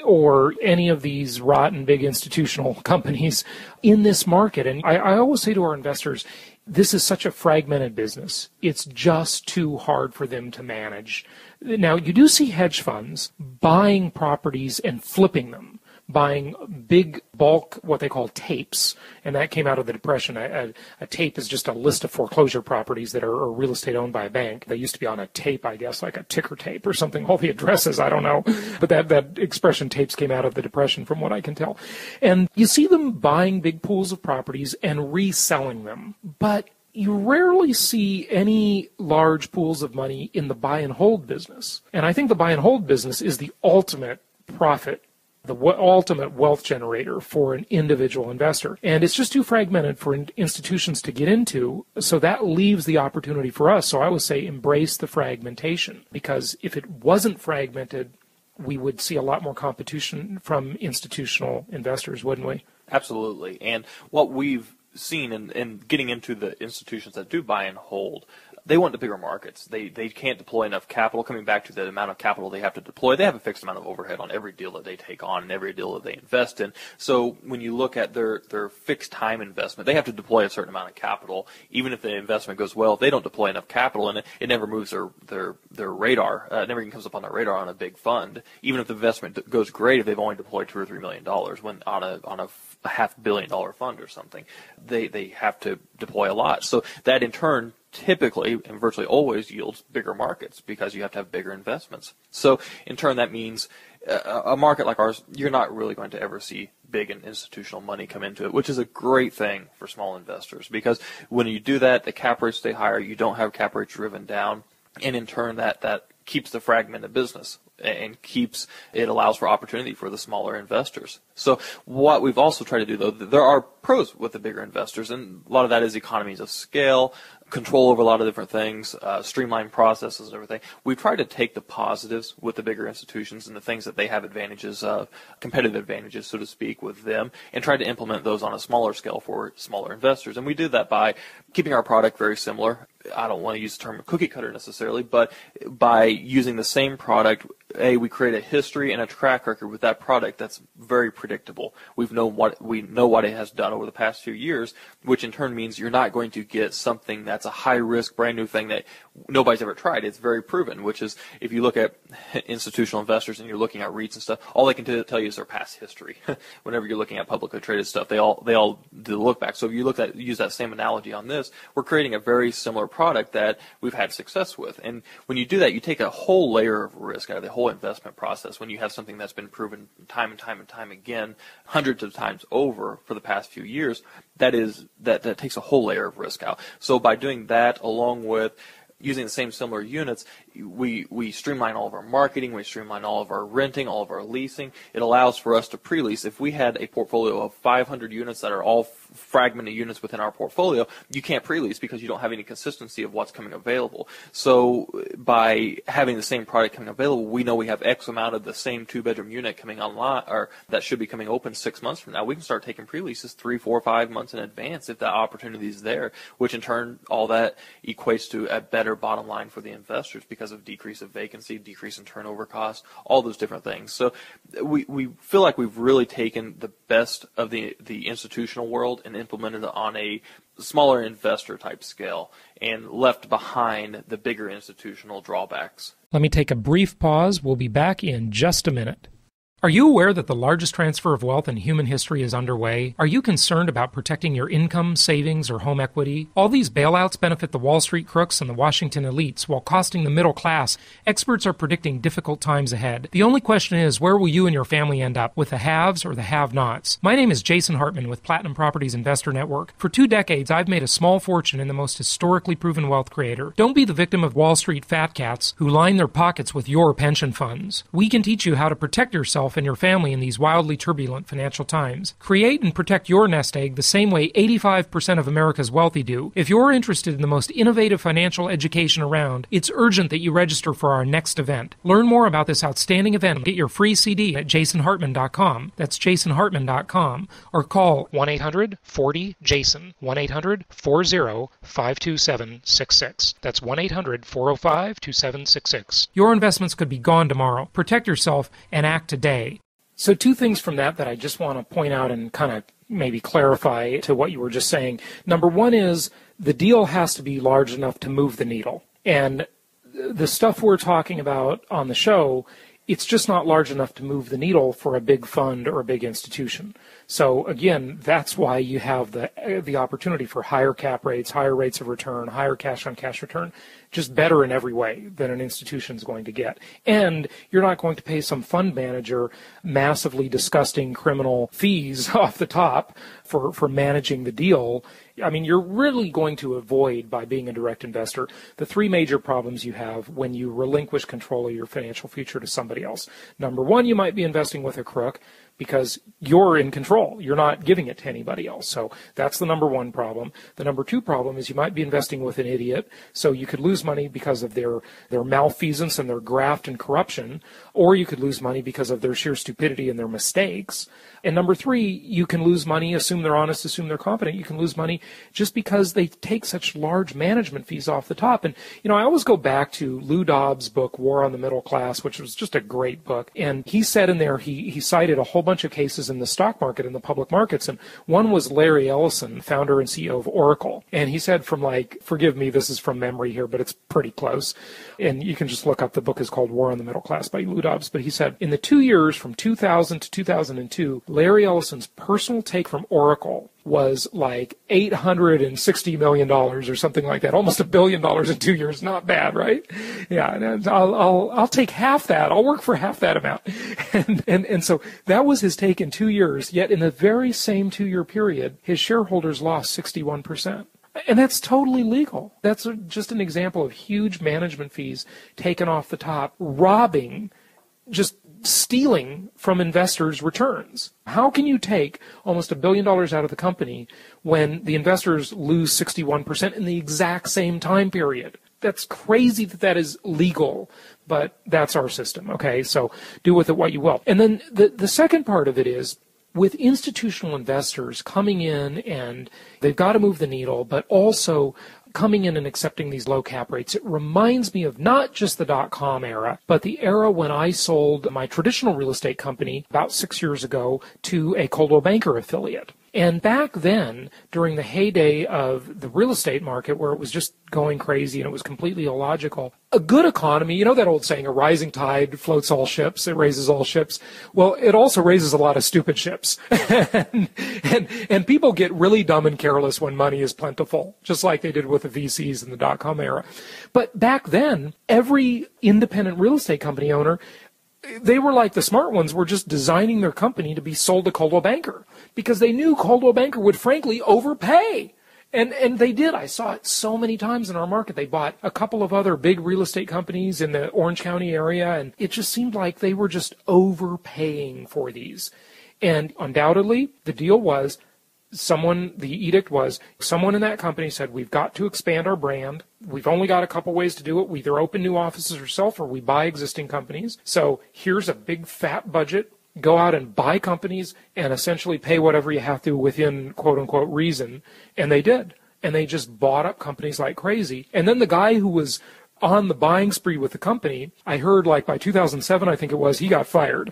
or any of these rotten big institutional companies in this market. And I always say to our investors, this is such a fragmented business. It's just too hard for them to manage. Now, you do see hedge funds buying properties and flipping them, buying big bulk, what they call tapes, and that came out of the Depression. A tape is just a list of foreclosure properties that are real estate owned by a bank. They used to be on a tape, I guess, like a ticker tape or something, all the addresses, I don't know. But that expression tapes came out of the Depression from what I can tell. And you see them buying big pools of properties and reselling them. But you rarely see any large pools of money in the buy and hold business. And I think the buy and hold business is the ultimate profit, the ultimate wealth generator for an individual investor. And it's just too fragmented for institutions to get into, so that leaves the opportunity for us. So I would say embrace the fragmentation, because if it wasn't fragmented, we would see a lot more competition from institutional investors, wouldn't we? Absolutely. And what we've seen in getting into the institutions that do buy and hold, they want the bigger markets. They can't deploy enough capital. Coming back to the amount of capital they have to deploy, they have a fixed amount of overhead on every deal that they take on and every deal that they invest in. So when you look at their fixed time investment, they have to deploy a certain amount of capital. Even if the investment goes well, if they don't deploy enough capital in it, it never moves their radar. It never even comes up on their radar on a big fund. Even if the investment goes great, if they've only deployed $2 or $3 million when on a $500 million fund or something, they have to deploy a lot. So that in turn typically and virtually always yields bigger markets because you have to have bigger investments. So in turn, that means a market like ours, you're not really going to ever see big and institutional money come into it, which is a great thing for small investors, because when you do that, the cap rates stay higher, you don't have cap rates driven down, and in turn that keeps the fragmented business and allows for opportunity for the smaller investors. So what we've also tried to do, though, there are pros with the bigger investors, and a lot of that is economies of scale, control over a lot of different things, streamlined processes and everything. We try to take the positives with the bigger institutions and the things that they have advantages of, competitive advantages, so to speak, with them, and try to implement those on a smaller scale for smaller investors. And we do that by keeping our product very similar. I don't want to use the term cookie cutter necessarily, but by using the same product, we create a history and a track record with that product that's very predictable. We know what it has done over the past few years, which in turn means you're not going to get something that's a high risk, brand new thing that nobody's ever tried. It's very proven, which is, if you look at institutional investors and you're looking at REITs and stuff, all they can tell you is their past history. Whenever you're looking at publicly traded stuff, they all do the look back. So if you use that same analogy on this, we're creating a very similar product that we've had success with. And when you do that, you take a whole layer of risk out of the whole investment process when you have something that's been proven time and time and time again, hundreds of times over for the past few years. That takes a whole layer of risk out. So by doing that, along with using the same similar units, we streamline all of our marketing, we streamline all of our renting, all of our leasing. It allows for us to pre-lease. If we had a portfolio of 500 units that are all fragmented units within our portfolio, you can't pre-lease because you don't have any consistency of what's coming available. So by having the same product coming available, we know we have X amount of the same two-bedroom unit coming online, or that should be coming open 6 months from now. We can start taking pre-leases 3, 4, 5 months in advance if that opportunity is there, which in turn, all that equates to a better better bottom line for the investors because of decrease of vacancy, decrease in turnover costs, all those different things. So we feel like we've really taken the best of the institutional world and implemented it on a smaller investor type scale and left behind the bigger institutional drawbacks. Let me take a brief pause. We'll be back in just a minute. Are you aware that the largest transfer of wealth in human history is underway? Are you concerned about protecting your income, savings, or home equity? All these bailouts benefit the Wall Street crooks and the Washington elites while costing the middle class. Experts are predicting difficult times ahead. The only question is, where will you and your family end up, with the haves or the have-nots? My name is Jason Hartman with Platinum Properties Investor Network. For 2 decades, I've made a small fortune in the most historically proven wealth creator. Don't be the victim of Wall Street fat cats who line their pockets with your pension funds. We can teach you how to protect yourself and your family in these wildly turbulent financial times. Create and protect your nest egg the same way 85% of America's wealthy do. If you're interested in the most innovative financial education around, it's urgent that you register for our next event. Learn more about this outstanding event. Get your free CD at jasonhartman.com. That's jasonhartman.com. Or call 1-800-40-JASON, 1-800-40-52766. That's 1-800-405-2766. Your investments could be gone tomorrow. Protect yourself and act today. So 2 things from that I just want to point out and kind of maybe clarify to what you were just saying. Number one is the deal has to be large enough to move the needle. And the stuff we're talking about on the show, it's just not large enough to move the needle for a big fund or a big institution. So again, that's why you have the opportunity for higher cap rates, higher rates of return, higher cash on cash return, just better in every way than an institution's going to get. And you're not going to pay some fund manager massively disgusting criminal fees off the top for managing the deal. I mean, you're really going to avoid, by being a direct investor, the 3 major problems you have when you relinquish control of your financial future to somebody else. Number 1, you might be investing with a crook because you're in control. You're not giving it to anybody else. So that's the number 1 problem. The number 2 problem is you might be investing with an idiot, so you could lose money because of their malfeasance and their graft and corruption, or you could lose money because of their sheer stupidity and their mistakes. And number 3, you can lose money, assume they're honest, assume they're competent. You can lose money just because they take such large management fees off the top. And, you know, I always go back to Lou Dobbs' book, War on the Middle Class, which was just a great book. And he said in there, he cited a whole bunch of cases in the stock market, in the public markets. And one was Larry Ellison, founder and CEO of Oracle. And he said from, like, forgive me, this is from memory here, but it's pretty close. And you can just look up, the book is called War on the Middle Class by Lou Dobbs. But he said, in the 2 years from 2000 to 2002, Larry Ellison's personal take from Oracle was like $860 million or something like that, almost $1 billion in 2 years. Not bad, right? Yeah, and I'll take half that. I'll work for half that amount. And so that was his take in 2 years, yet in the very same 2-year period, his shareholders lost 61%. And that's totally legal. That's just an example of huge management fees taken off the top, robbing, just stealing from investors' returns. How can you take almost $1 billion out of the company when the investors lose 61% in the exact same time period? That's crazy that is legal, but that's our system, okay? So do with it what you will. And then the second part of it is, with institutional investors coming in and they've got to move the needle, but also coming in and accepting these low cap rates, it reminds me of not just the dot-com era, but the era when I sold my traditional real estate company about 6 years ago to a Coldwell Banker affiliate. And back then, during the heyday of the real estate market, where it was just going crazy and it was completely illogical, a good economy, you know that old saying, a rising tide floats all ships, it raises all ships. Well, it also raises a lot of stupid ships. and people get really dumb and careless when money is plentiful, just like they did with the VCs in the dot-com era. But back then, every independent real estate company owner, they were like the smart ones, were just designing their company to be sold to Coldwell Banker because they knew Coldwell Banker would frankly overpay. And they did. I saw it so many times in our market. They bought a couple of other big real estate companies in the Orange County area, and it just seemed like they were just overpaying for these. And undoubtedly, the deal was the edict was, someone in that company said, we've got to expand our brand. We've only got a couple ways to do it. We either open new offices ourselves or we buy existing companies. So here's a big fat budget. Go out and buy companies and essentially pay whatever you have to within, quote unquote, reason. And they did. and they just bought up companies like crazy. And then the guy who was on the buying spree with the company, I heard like by 2007, I think it was, he got fired.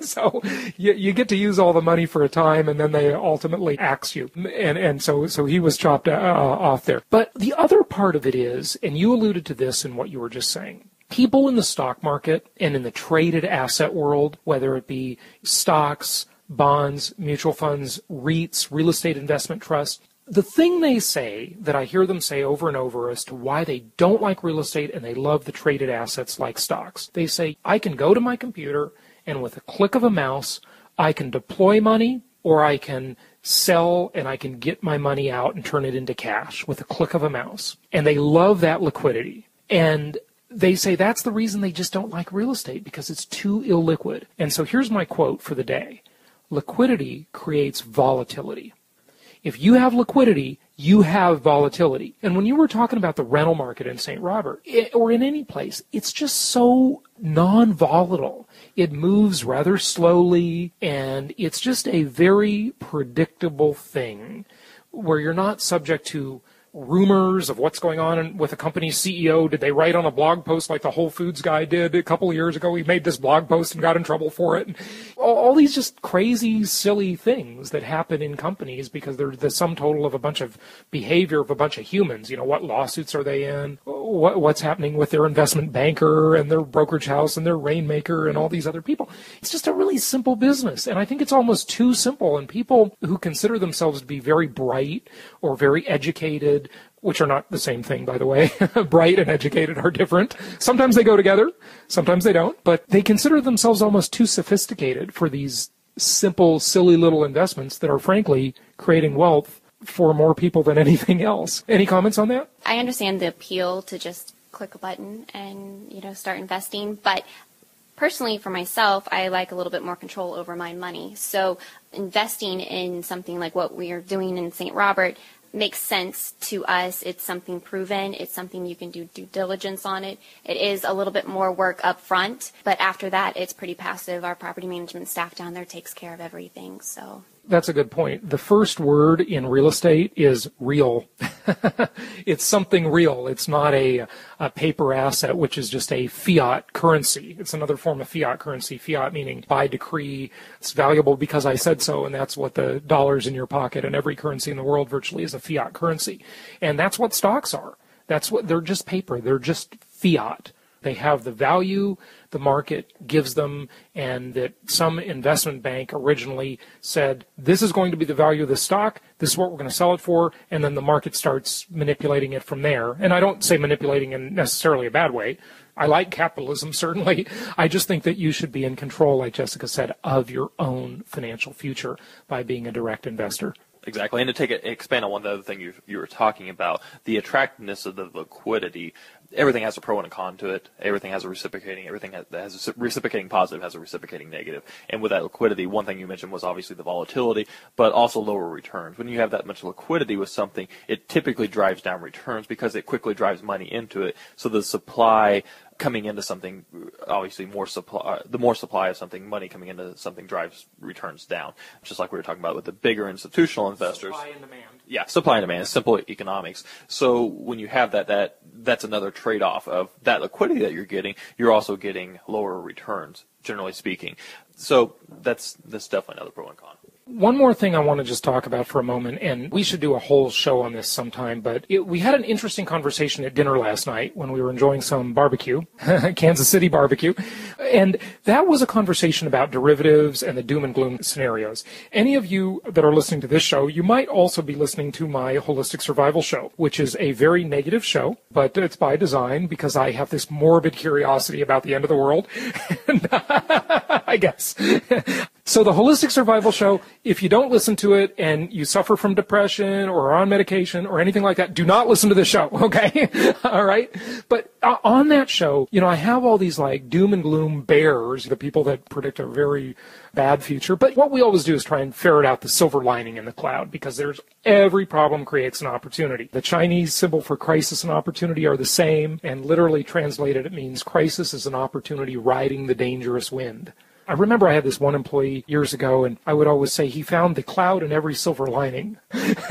So you get to use all the money for a time, and then they ultimately axe you. And so he was chopped off there. But the other part of it is, and you alluded to this in what you were just saying, people in the stock market and in the traded asset world, whether it be stocks, bonds, mutual funds, REITs, real estate investment trusts, the thing they say that I hear them say over and over as to why they don't like real estate and they love the traded assets like stocks, they say, I can go to my computer and with a click of a mouse, I can deploy money or I can sell and I can get my money out and turn it into cash with a click of a mouse. And they love that liquidity. And they say that's the reason they just don't like real estate, because it's too illiquid. And so here's my quote for the day. Liquidity creates volatility. If you have liquidity, you have volatility. And when you were talking about the rental market in St. Robert or in any place, it's just so non-volatile. It moves rather slowly, and it's just a very predictable thing where you're not subject to rumors of what's going on with a company's CEO. Did they write on a blog post like the Whole Foods guy did a couple of years ago? He made this blog post and got in trouble for it. And all these just crazy, silly things that happen in companies because they're the sum total of a bunch of behavior of a bunch of humans. You know, what lawsuits are they in? What's happening with their investment banker and their brokerage house and their rainmaker and all these other people? It's just a really simple business. And I think it's almost too simple. And people who consider themselves to be very bright or very educated, which are not the same thing, by the way. Bright and educated are different. Sometimes they go together, sometimes they don't. But they consider themselves almost too sophisticated for these simple, silly little investments that are, frankly, creating wealth for more people than anything else. Any comments on that? I understand the appeal to just click a button and, you know, start investing. But personally, for myself, I like a little bit more control over my money. So investing in something like what we are doing in St. Robert makes sense to us. It's something proven. It's something you can do due diligence on it. It is a little bit more work up front, but after that, it's pretty passive. Our property management staff down there takes care of everything. So that's a good point. The first word in real estate is real. It's something real. It's not a paper asset, which is just a fiat currency. It's another form of fiat currency. Fiat meaning by decree. It's valuable because I said so, and that's what the dollars in your pocket and every currency in the world virtually is a fiat currency. And that's what stocks are. That's what they're, just paper. They're just fiat. They have the value the market gives them, and that some investment bank originally said, this is going to be the value of the stock, this is what we're going to sell it for, and then the market starts manipulating it from there. And I don't say manipulating in necessarily a bad way. I like capitalism, certainly. I just think that you should be in control, like Jessica said, of your own financial future by being a direct investor. Exactly. And to expand on one other thing you were talking about, the attractiveness of the liquidity. Everything has a pro and a con to it. Everything has a reciprocating. Everything that has a reciprocating positive has a reciprocating negative. And with that liquidity, one thing you mentioned was obviously the volatility, but also lower returns. When you have that much liquidity with something, it typically drives down returns because it quickly drives money into it. So the supply coming into something, obviously more supply, the more supply of something, money coming into something drives returns down. Just like we were talking about with the bigger institutional investors. Supply and demand. Yeah, supply and demand. It's simple economics. So when you have that's another trade-off of that liquidity that you're getting. You're also getting lower returns, generally speaking. So that's definitely another pro and con. One more thing I want to just talk about for a moment, and we should do a whole show on this sometime, but we had an interesting conversation at dinner last night when we were enjoying some barbecue, Kansas City barbecue, and that was a conversation about derivatives and the doom and gloom scenarios. Any of you that are listening to this show, you might also be listening to my Holistic Survival show, which is a very negative show, but it's by design because I have this morbid curiosity about the end of the world, I guess. So the Holistic Survival show, if you don't listen to it and you suffer from depression or are on medication or anything like that, do not listen to this show, okay? All right? But on that show, you know, I have all these like doom and gloom bears, the people that predict a very bad future. But what we always do is try and ferret out the silver lining in the cloud, because there's every problem creates an opportunity. The Chinese symbol for crisis and opportunity are the same, and literally translated, it means crisis is an opportunity riding the dangerous wind. I remember I had this one employee years ago, and I would always say he found the cloud in every silver lining.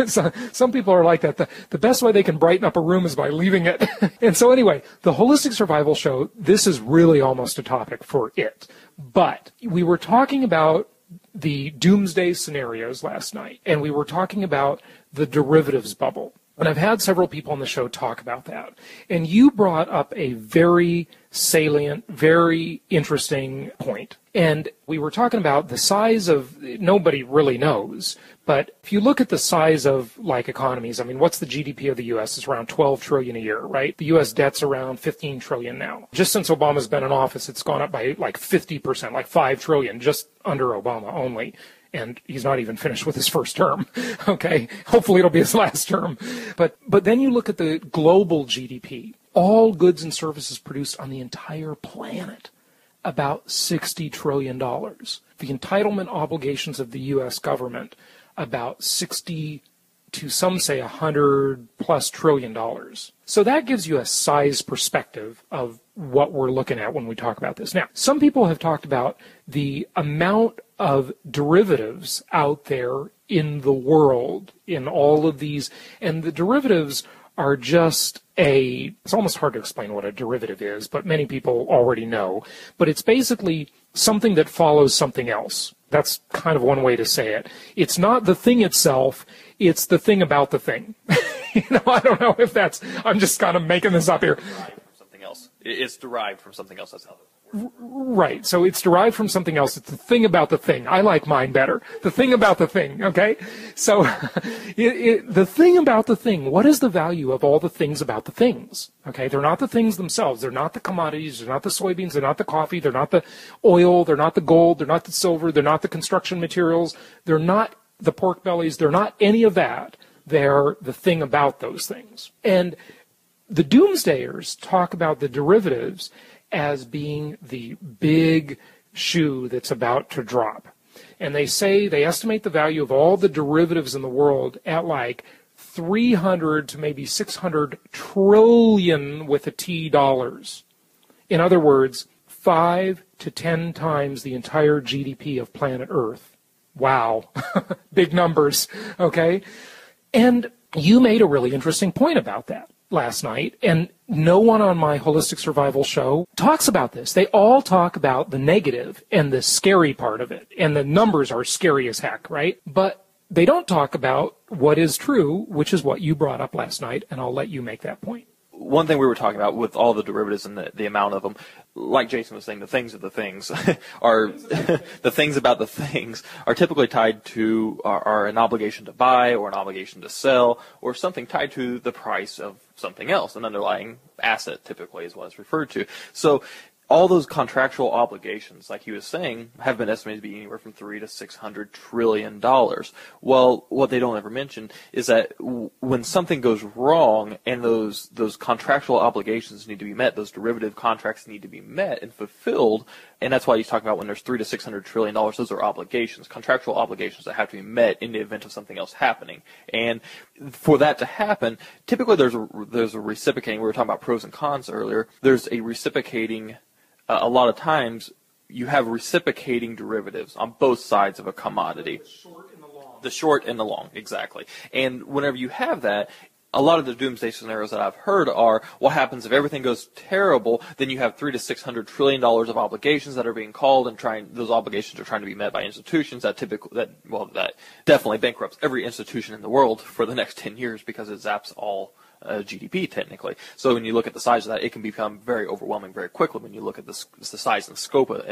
So some people are like that. The best way they can brighten up a room is by leaving it. And so anyway, the Holistic Survival Show, this is really almost a topic for it. But we were talking about the doomsday scenarios last night, and we were talking about the derivatives bubble. And I've had several people on the show talk about that. And you brought up a very salient, very interesting point. And we were talking about the size of, nobody really knows, but if you look at the size of like economies, I mean, what's the GDP of the U.S.? It's around $12 trillion a year, right? The U.S. debt's around $15 trillion now. Just since Obama's been in office, it's gone up by like 50%, like $5 trillion just under Obama only. And he's not even finished with his first term, okay? Hopefully it'll be his last term. But then you look at the global GDP, all goods and services produced on the entire planet, about $60 trillion. The entitlement obligations of the U.S. government, about 60 to some say 100 plus trillion dollars. So that gives you a size perspective of what we're looking at when we talk about this. Now, some people have talked about the amount of derivatives out there in the world, in all of these, and the derivatives are just it's almost hard to explain what a derivative is, but many people already know, but it's basically something that follows something else. That's kind of one way to say it. It's not the thing itself, it's the thing about the thing. I don't know if that's, I'm just kind of making this up here. It's derived from something else. That's how it works. Right. So it's derived from something else. It's the thing about the thing. I like mine better. The thing about the thing. Okay. So the thing about the thing, what is the value of all the things about the things? Okay. They're not the things themselves. They're not the commodities. They're not the soybeans. They're not the coffee. They're not the oil. They're not the gold. They're not the silver. They're not the construction materials. They're not the pork bellies. They're not any of that. They're the thing about those things. And the doomsdayers talk about the derivatives as being the big shoe that's about to drop. And they say they estimate the value of all the derivatives in the world at like 300 to maybe 600 trillion with a T dollars. In other words, 5 to 10 times the entire GDP of planet Earth. Wow. Big numbers. Okay. And you made a really interesting point about that last night, and no one on my Holistic Survival Show talks about this. They all talk about the negative and the scary part of it, and the numbers are scary as heck, right? But they don't talk about what is true, which is what you brought up last night, and I'll let you make that point. One thing we were talking about with all the derivatives and the amount of them, like Jason was saying, the things of the things are the things about the things are typically tied to are an obligation to buy or an obligation to sell or something tied to the price of something else, an underlying asset typically is what it's referred to. So all those contractual obligations, like he was saying, have been estimated to be anywhere from $3 to $600 trillion. Well, what they don't ever mention is that when something goes wrong and those contractual obligations need to be met, those derivative contracts need to be met and fulfilled, and that's why he's talking about when there's $3 to $600 trillion, those are obligations, contractual obligations that have to be met in the event of something else happening. And for that to happen, typically there's a reciprocating. We were talking about pros and cons earlier. There's a reciprocating. A lot of times, you have reciprocating derivatives on both sides of a commodity. The short and the long. The short and the long, exactly. And whenever you have that, a lot of the doomsday scenarios that I've heard are, what happens if everything goes terrible? Then you have $3 to $600 trillion of obligations that are being called, and those obligations are trying to be met by institutions that that definitely bankrupts every institution in the world for the next 10 years because it zaps all GDP technically. So when you look at the size of that, it can become very overwhelming very quickly when you look at the size and scope of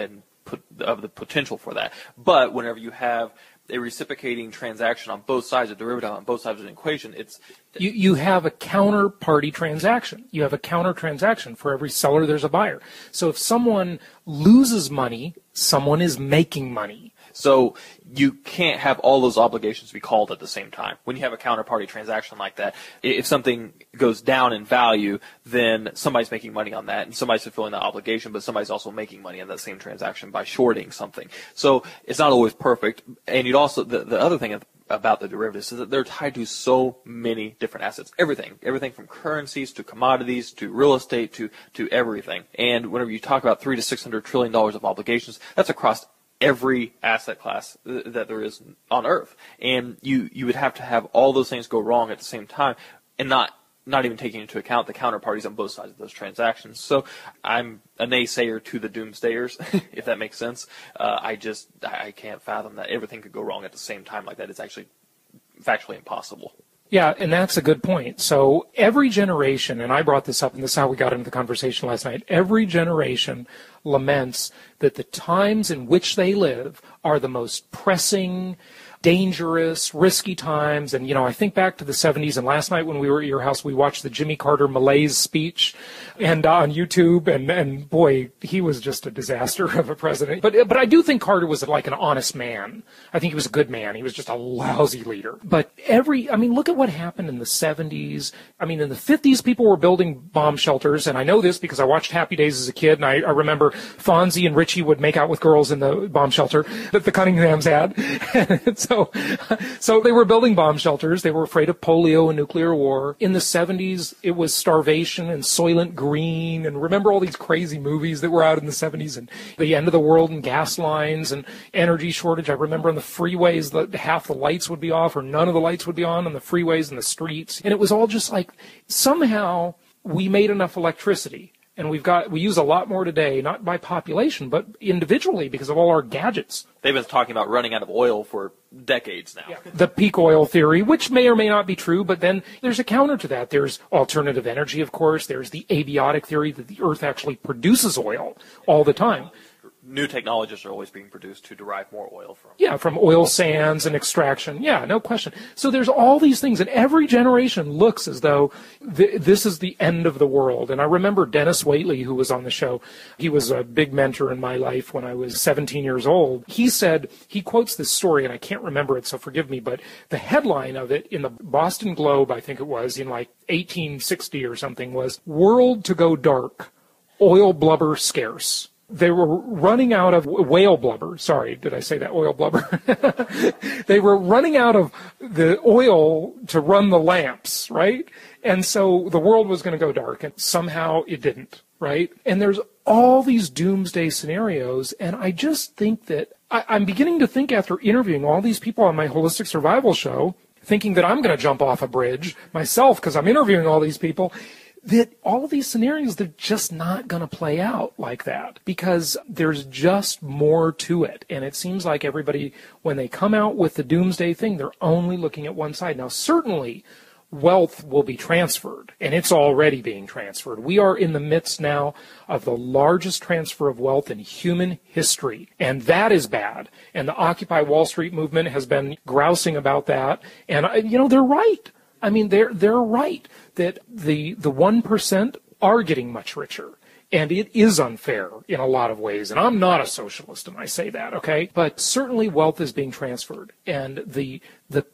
the potential for that. But whenever you have a reciprocating transaction on both sides, a derivative on both sides of an equation, you have a counterparty transaction. You have a counter transaction. For every seller, there's a buyer. So if someone loses money, someone is making money. So you can't have all those obligations be called at the same time. When you have a counterparty transaction like that, if something goes down in value, then somebody's making money on that, and somebody's fulfilling that obligation, but somebody's also making money on that same transaction by shorting something. So it's not always perfect. And you'd also the other thing about the derivatives is that they're tied to so many different assets. Everything from currencies to commodities to real estate to everything. And whenever you talk about $300 to $600 trillion of obligations, that's across every asset class that there is on earth. And you would have to have all those things go wrong at the same time, and not even taking into account the counterparties on both sides of those transactions. So I'm a naysayer to the doomsdayers, if that makes sense. I can't fathom that everything could go wrong at the same time like that. It's actually factually impossible. Yeah, and that's a good point. So every generation, and I brought this up, and this is how we got into the conversation last night, every generation laments that the times in which they live are the most pressing, dangerous, risky times. And, you know, I think back to the 70s, and last night when we were at your house, we watched the Jimmy Carter malaise speech and on YouTube, and boy, he was just a disaster of a president. But I do think Carter was like an honest man. I think he was a good man. He was just a lousy leader. But look at what happened in the 70s. I mean, in the 50s, people were building bomb shelters, and I know this because I watched Happy Days as a kid, and I remember Fonzie and Richie would make out with girls in the bomb shelter that the Cunninghams had. So they were building bomb shelters. They were afraid of polio and nuclear war. In the 70s, it was starvation and Soylent Green. And remember all these crazy movies that were out in the 70s, and the end of the world and gas lines and energy shortage. I remember on the freeways that half the lights would be off or none of the lights would be on the freeways and the streets. And it was all just like, somehow we made enough electricity. And we use a lot more today, not by population, but individually because of all our gadgets. They've been talking about running out of oil for decades now. Yeah. The peak oil theory, which may or may not be true, but then there's a counter to that. There's alternative energy, of course. There's the abiotic theory that the earth actually produces oil all the time. New technologies are always being produced to derive more oil from. Yeah, from oil sands and extraction. Yeah, no question. So there's all these things, and every generation looks as though this is the end of the world. And I remember Dennis Waitley, who was on the show. He was a big mentor in my life when I was 17 years old. He said, he quotes this story, and I can't remember it, so forgive me, but the headline of it in the Boston Globe, I think it was, in like 1860 or something, was, "World to go dark, oil blubber scarce." They were running out of whale blubber. Sorry, did I say that? Oil blubber. They were running out of the oil to run the lamps, right? And so the world was going to go dark, and somehow it didn't, right? And there's all these doomsday scenarios, and I just think that I'm beginning to think, after interviewing all these people on my Holistic Survival show, thinking that I'm going to jump off a bridge myself because I'm interviewing all these people, that all of these scenarios, they're just not going to play out like that because there's just more to it. And it seems like everybody, when they come out with the doomsday thing, they're only looking at one side. Now, certainly wealth will be transferred, and it's already being transferred. We are in the midst now of the largest transfer of wealth in human history, and that is bad. And the Occupy Wall Street movement has been grousing about that, and, you know, they're right. I mean, they're right that the 1% are getting much richer, and it is unfair in a lot of ways. And I'm not a socialist, and I say that, okay? But certainly wealth is being transferred, and the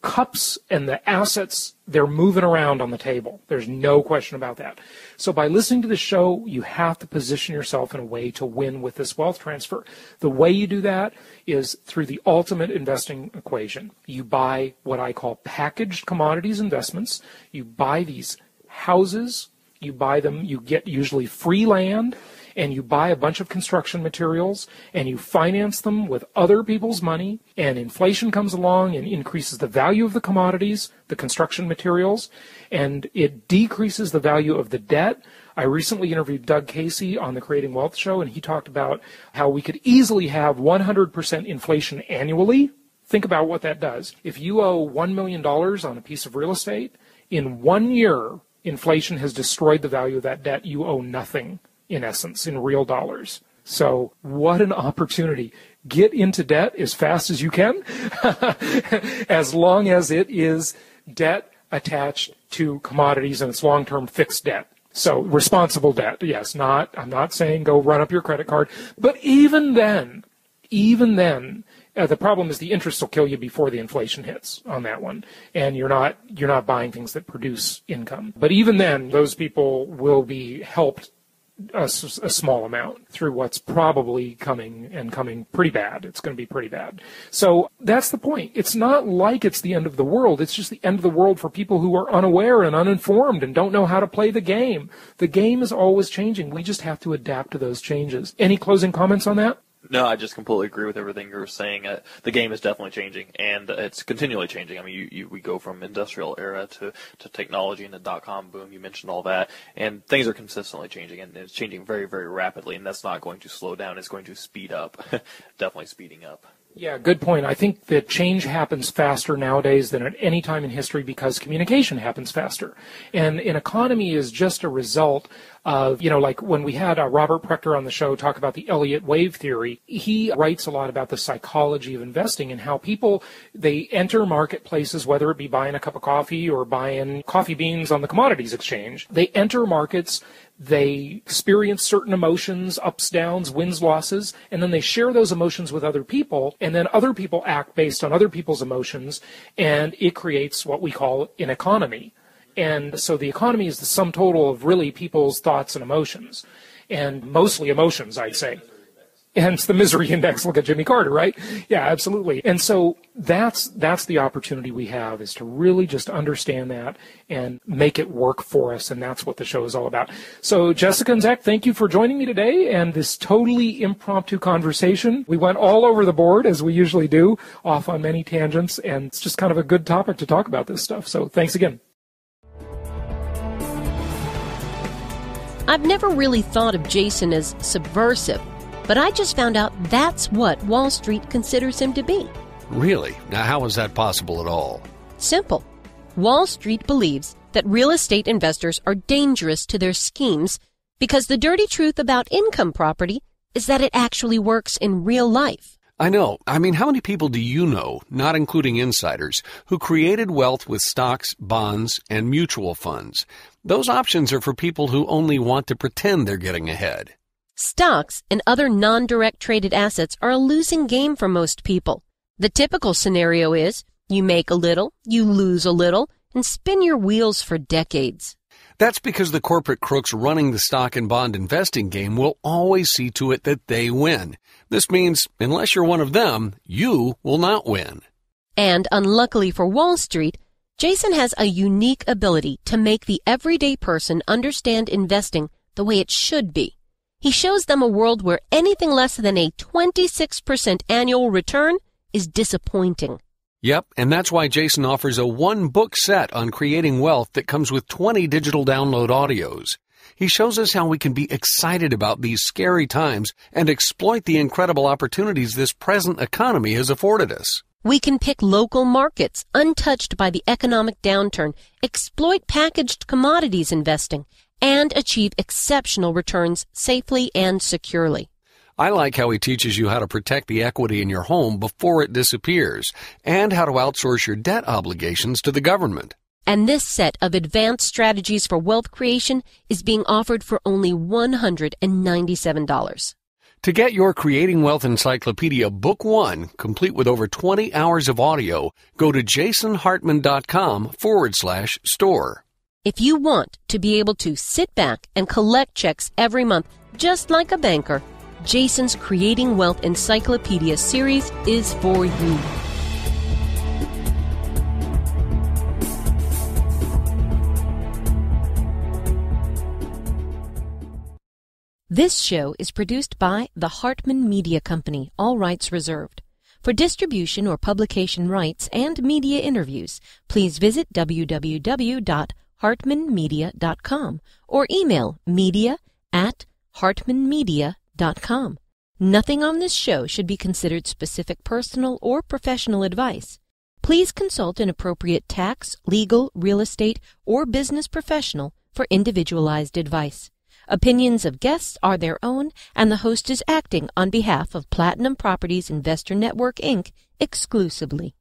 cups and the assets, they're moving around on the table. There's no question about that. So by listening to the show, you have to position yourself in a way to win with this wealth transfer. The way you do that is through the ultimate investing equation. You buy what I call packaged commodities investments. You buy these houses, you buy them, you get usually free land, and you buy a bunch of construction materials, and you finance them with other people's money, and inflation comes along and increases the value of the commodities, the construction materials, and it decreases the value of the debt. I recently interviewed Doug Casey on the Creating Wealth show, and he talked about how we could easily have 100% inflation annually. Think about what that does. If you owe $1 million on a piece of real estate, in 1 year, inflation has destroyed the value of that debt. You owe nothing, in essence, in real dollars. So what an opportunity. Get into debt as fast as you can, as long as it is debt attached to commodities and it's long-term fixed debt. So responsible debt, yes. I'm not saying go run up your credit card. But even then, the problem is the interest will kill you before the inflation hits on that one, and you're not buying things that produce income. But even then, those people will be helped a small amount through what's probably coming pretty bad. It's going to be pretty bad. So that's the point. It's not like it's the end of the world. It's just the end of the world for people who are unaware and uninformed and don't know how to play the game. The game is always changing. We just have to adapt to those changes. Any closing comments on that? No, I just completely agree with everything you were saying. The game is definitely changing, and it's continually changing. I mean, we go from industrial era to technology and the dot-com boom. You mentioned all that, and things are consistently changing, and it's changing very, very rapidly, and that's not going to slow down. It's going to speed up, definitely speeding up. Yeah, good point. I think that change happens faster nowadays than at any time in history because communication happens faster. And an economy is just a result of, you know, like when we had Robert Prechter on the show talk about the Elliott wave theory, he writes a lot about the psychology of investing and how people, they enter marketplaces, whether it be buying a cup of coffee or buying coffee beans on the commodities exchange. They enter markets. They experience certain emotions, ups, downs, wins, losses, and then they share those emotions with other people, and then other people act based on other people's emotions, and it creates what we call an economy. And so the economy is the sum total of really people's thoughts and emotions, and mostly emotions, I'd say. Hence the misery index. Look at Jimmy Carter, right? Yeah, absolutely. And so that's the opportunity we have, is to really just understand that and make it work for us. And that's what the show is all about. So Jessica and Zach, thank you for joining me today and this totally impromptu conversation. We went all over the board, as we usually do, off on many tangents. And it's just kind of a good topic to talk about this stuff. So thanks again. I've never really thought of Jason as subversive, but I just found out that's what Wall Street considers him to be. Really? Now, how is that possible at all? Simple. Wall Street believes that real estate investors are dangerous to their schemes because the dirty truth about income property is that it actually works in real life. I know. I mean, how many people do you know, not including insiders, who created wealth with stocks, bonds, and mutual funds? Those options are for people who only want to pretend they're getting ahead. Stocks and other non-direct traded assets are a losing game for most people. The typical scenario is you make a little, you lose a little, and spin your wheels for decades. That's because the corporate crooks running the stock and bond investing game will always see to it that they win. This means unless you're one of them, you will not win. And unluckily for Wall Street, Jason has a unique ability to make the everyday person understand investing the way it should be. He shows them a world where anything less than a 26% annual return is disappointing. Yep, and that's why Jason offers a one-book set on creating wealth that comes with 20 digital download audios. He shows us how we can be excited about these scary times and exploit the incredible opportunities this present economy has afforded us. We can pick local markets untouched by the economic downturn, exploit packaged commodities investing, and achieve exceptional returns safely and securely. I like how he teaches you how to protect the equity in your home before it disappears and how to outsource your debt obligations to the government. And this set of advanced strategies for wealth creation is being offered for only $197. To get your Creating Wealth Encyclopedia Book 1, complete with over 20 hours of audio, go to jasonhartman.com/store. If you want to be able to sit back and collect checks every month, just like a banker, Jason's Creating Wealth Encyclopedia series is for you. This show is produced by the Hartman Media Company, all rights reserved. For distribution or publication rights and media interviews, please visit www.hartmanmedia.com or email media@hartmanmedia.com. Nothing on this show should be considered specific personal or professional advice. Please consult an appropriate tax, legal, real estate, or business professional for individualized advice. Opinions of guests are their own, and the host is acting on behalf of Platinum Properties Investor Network, Inc. exclusively.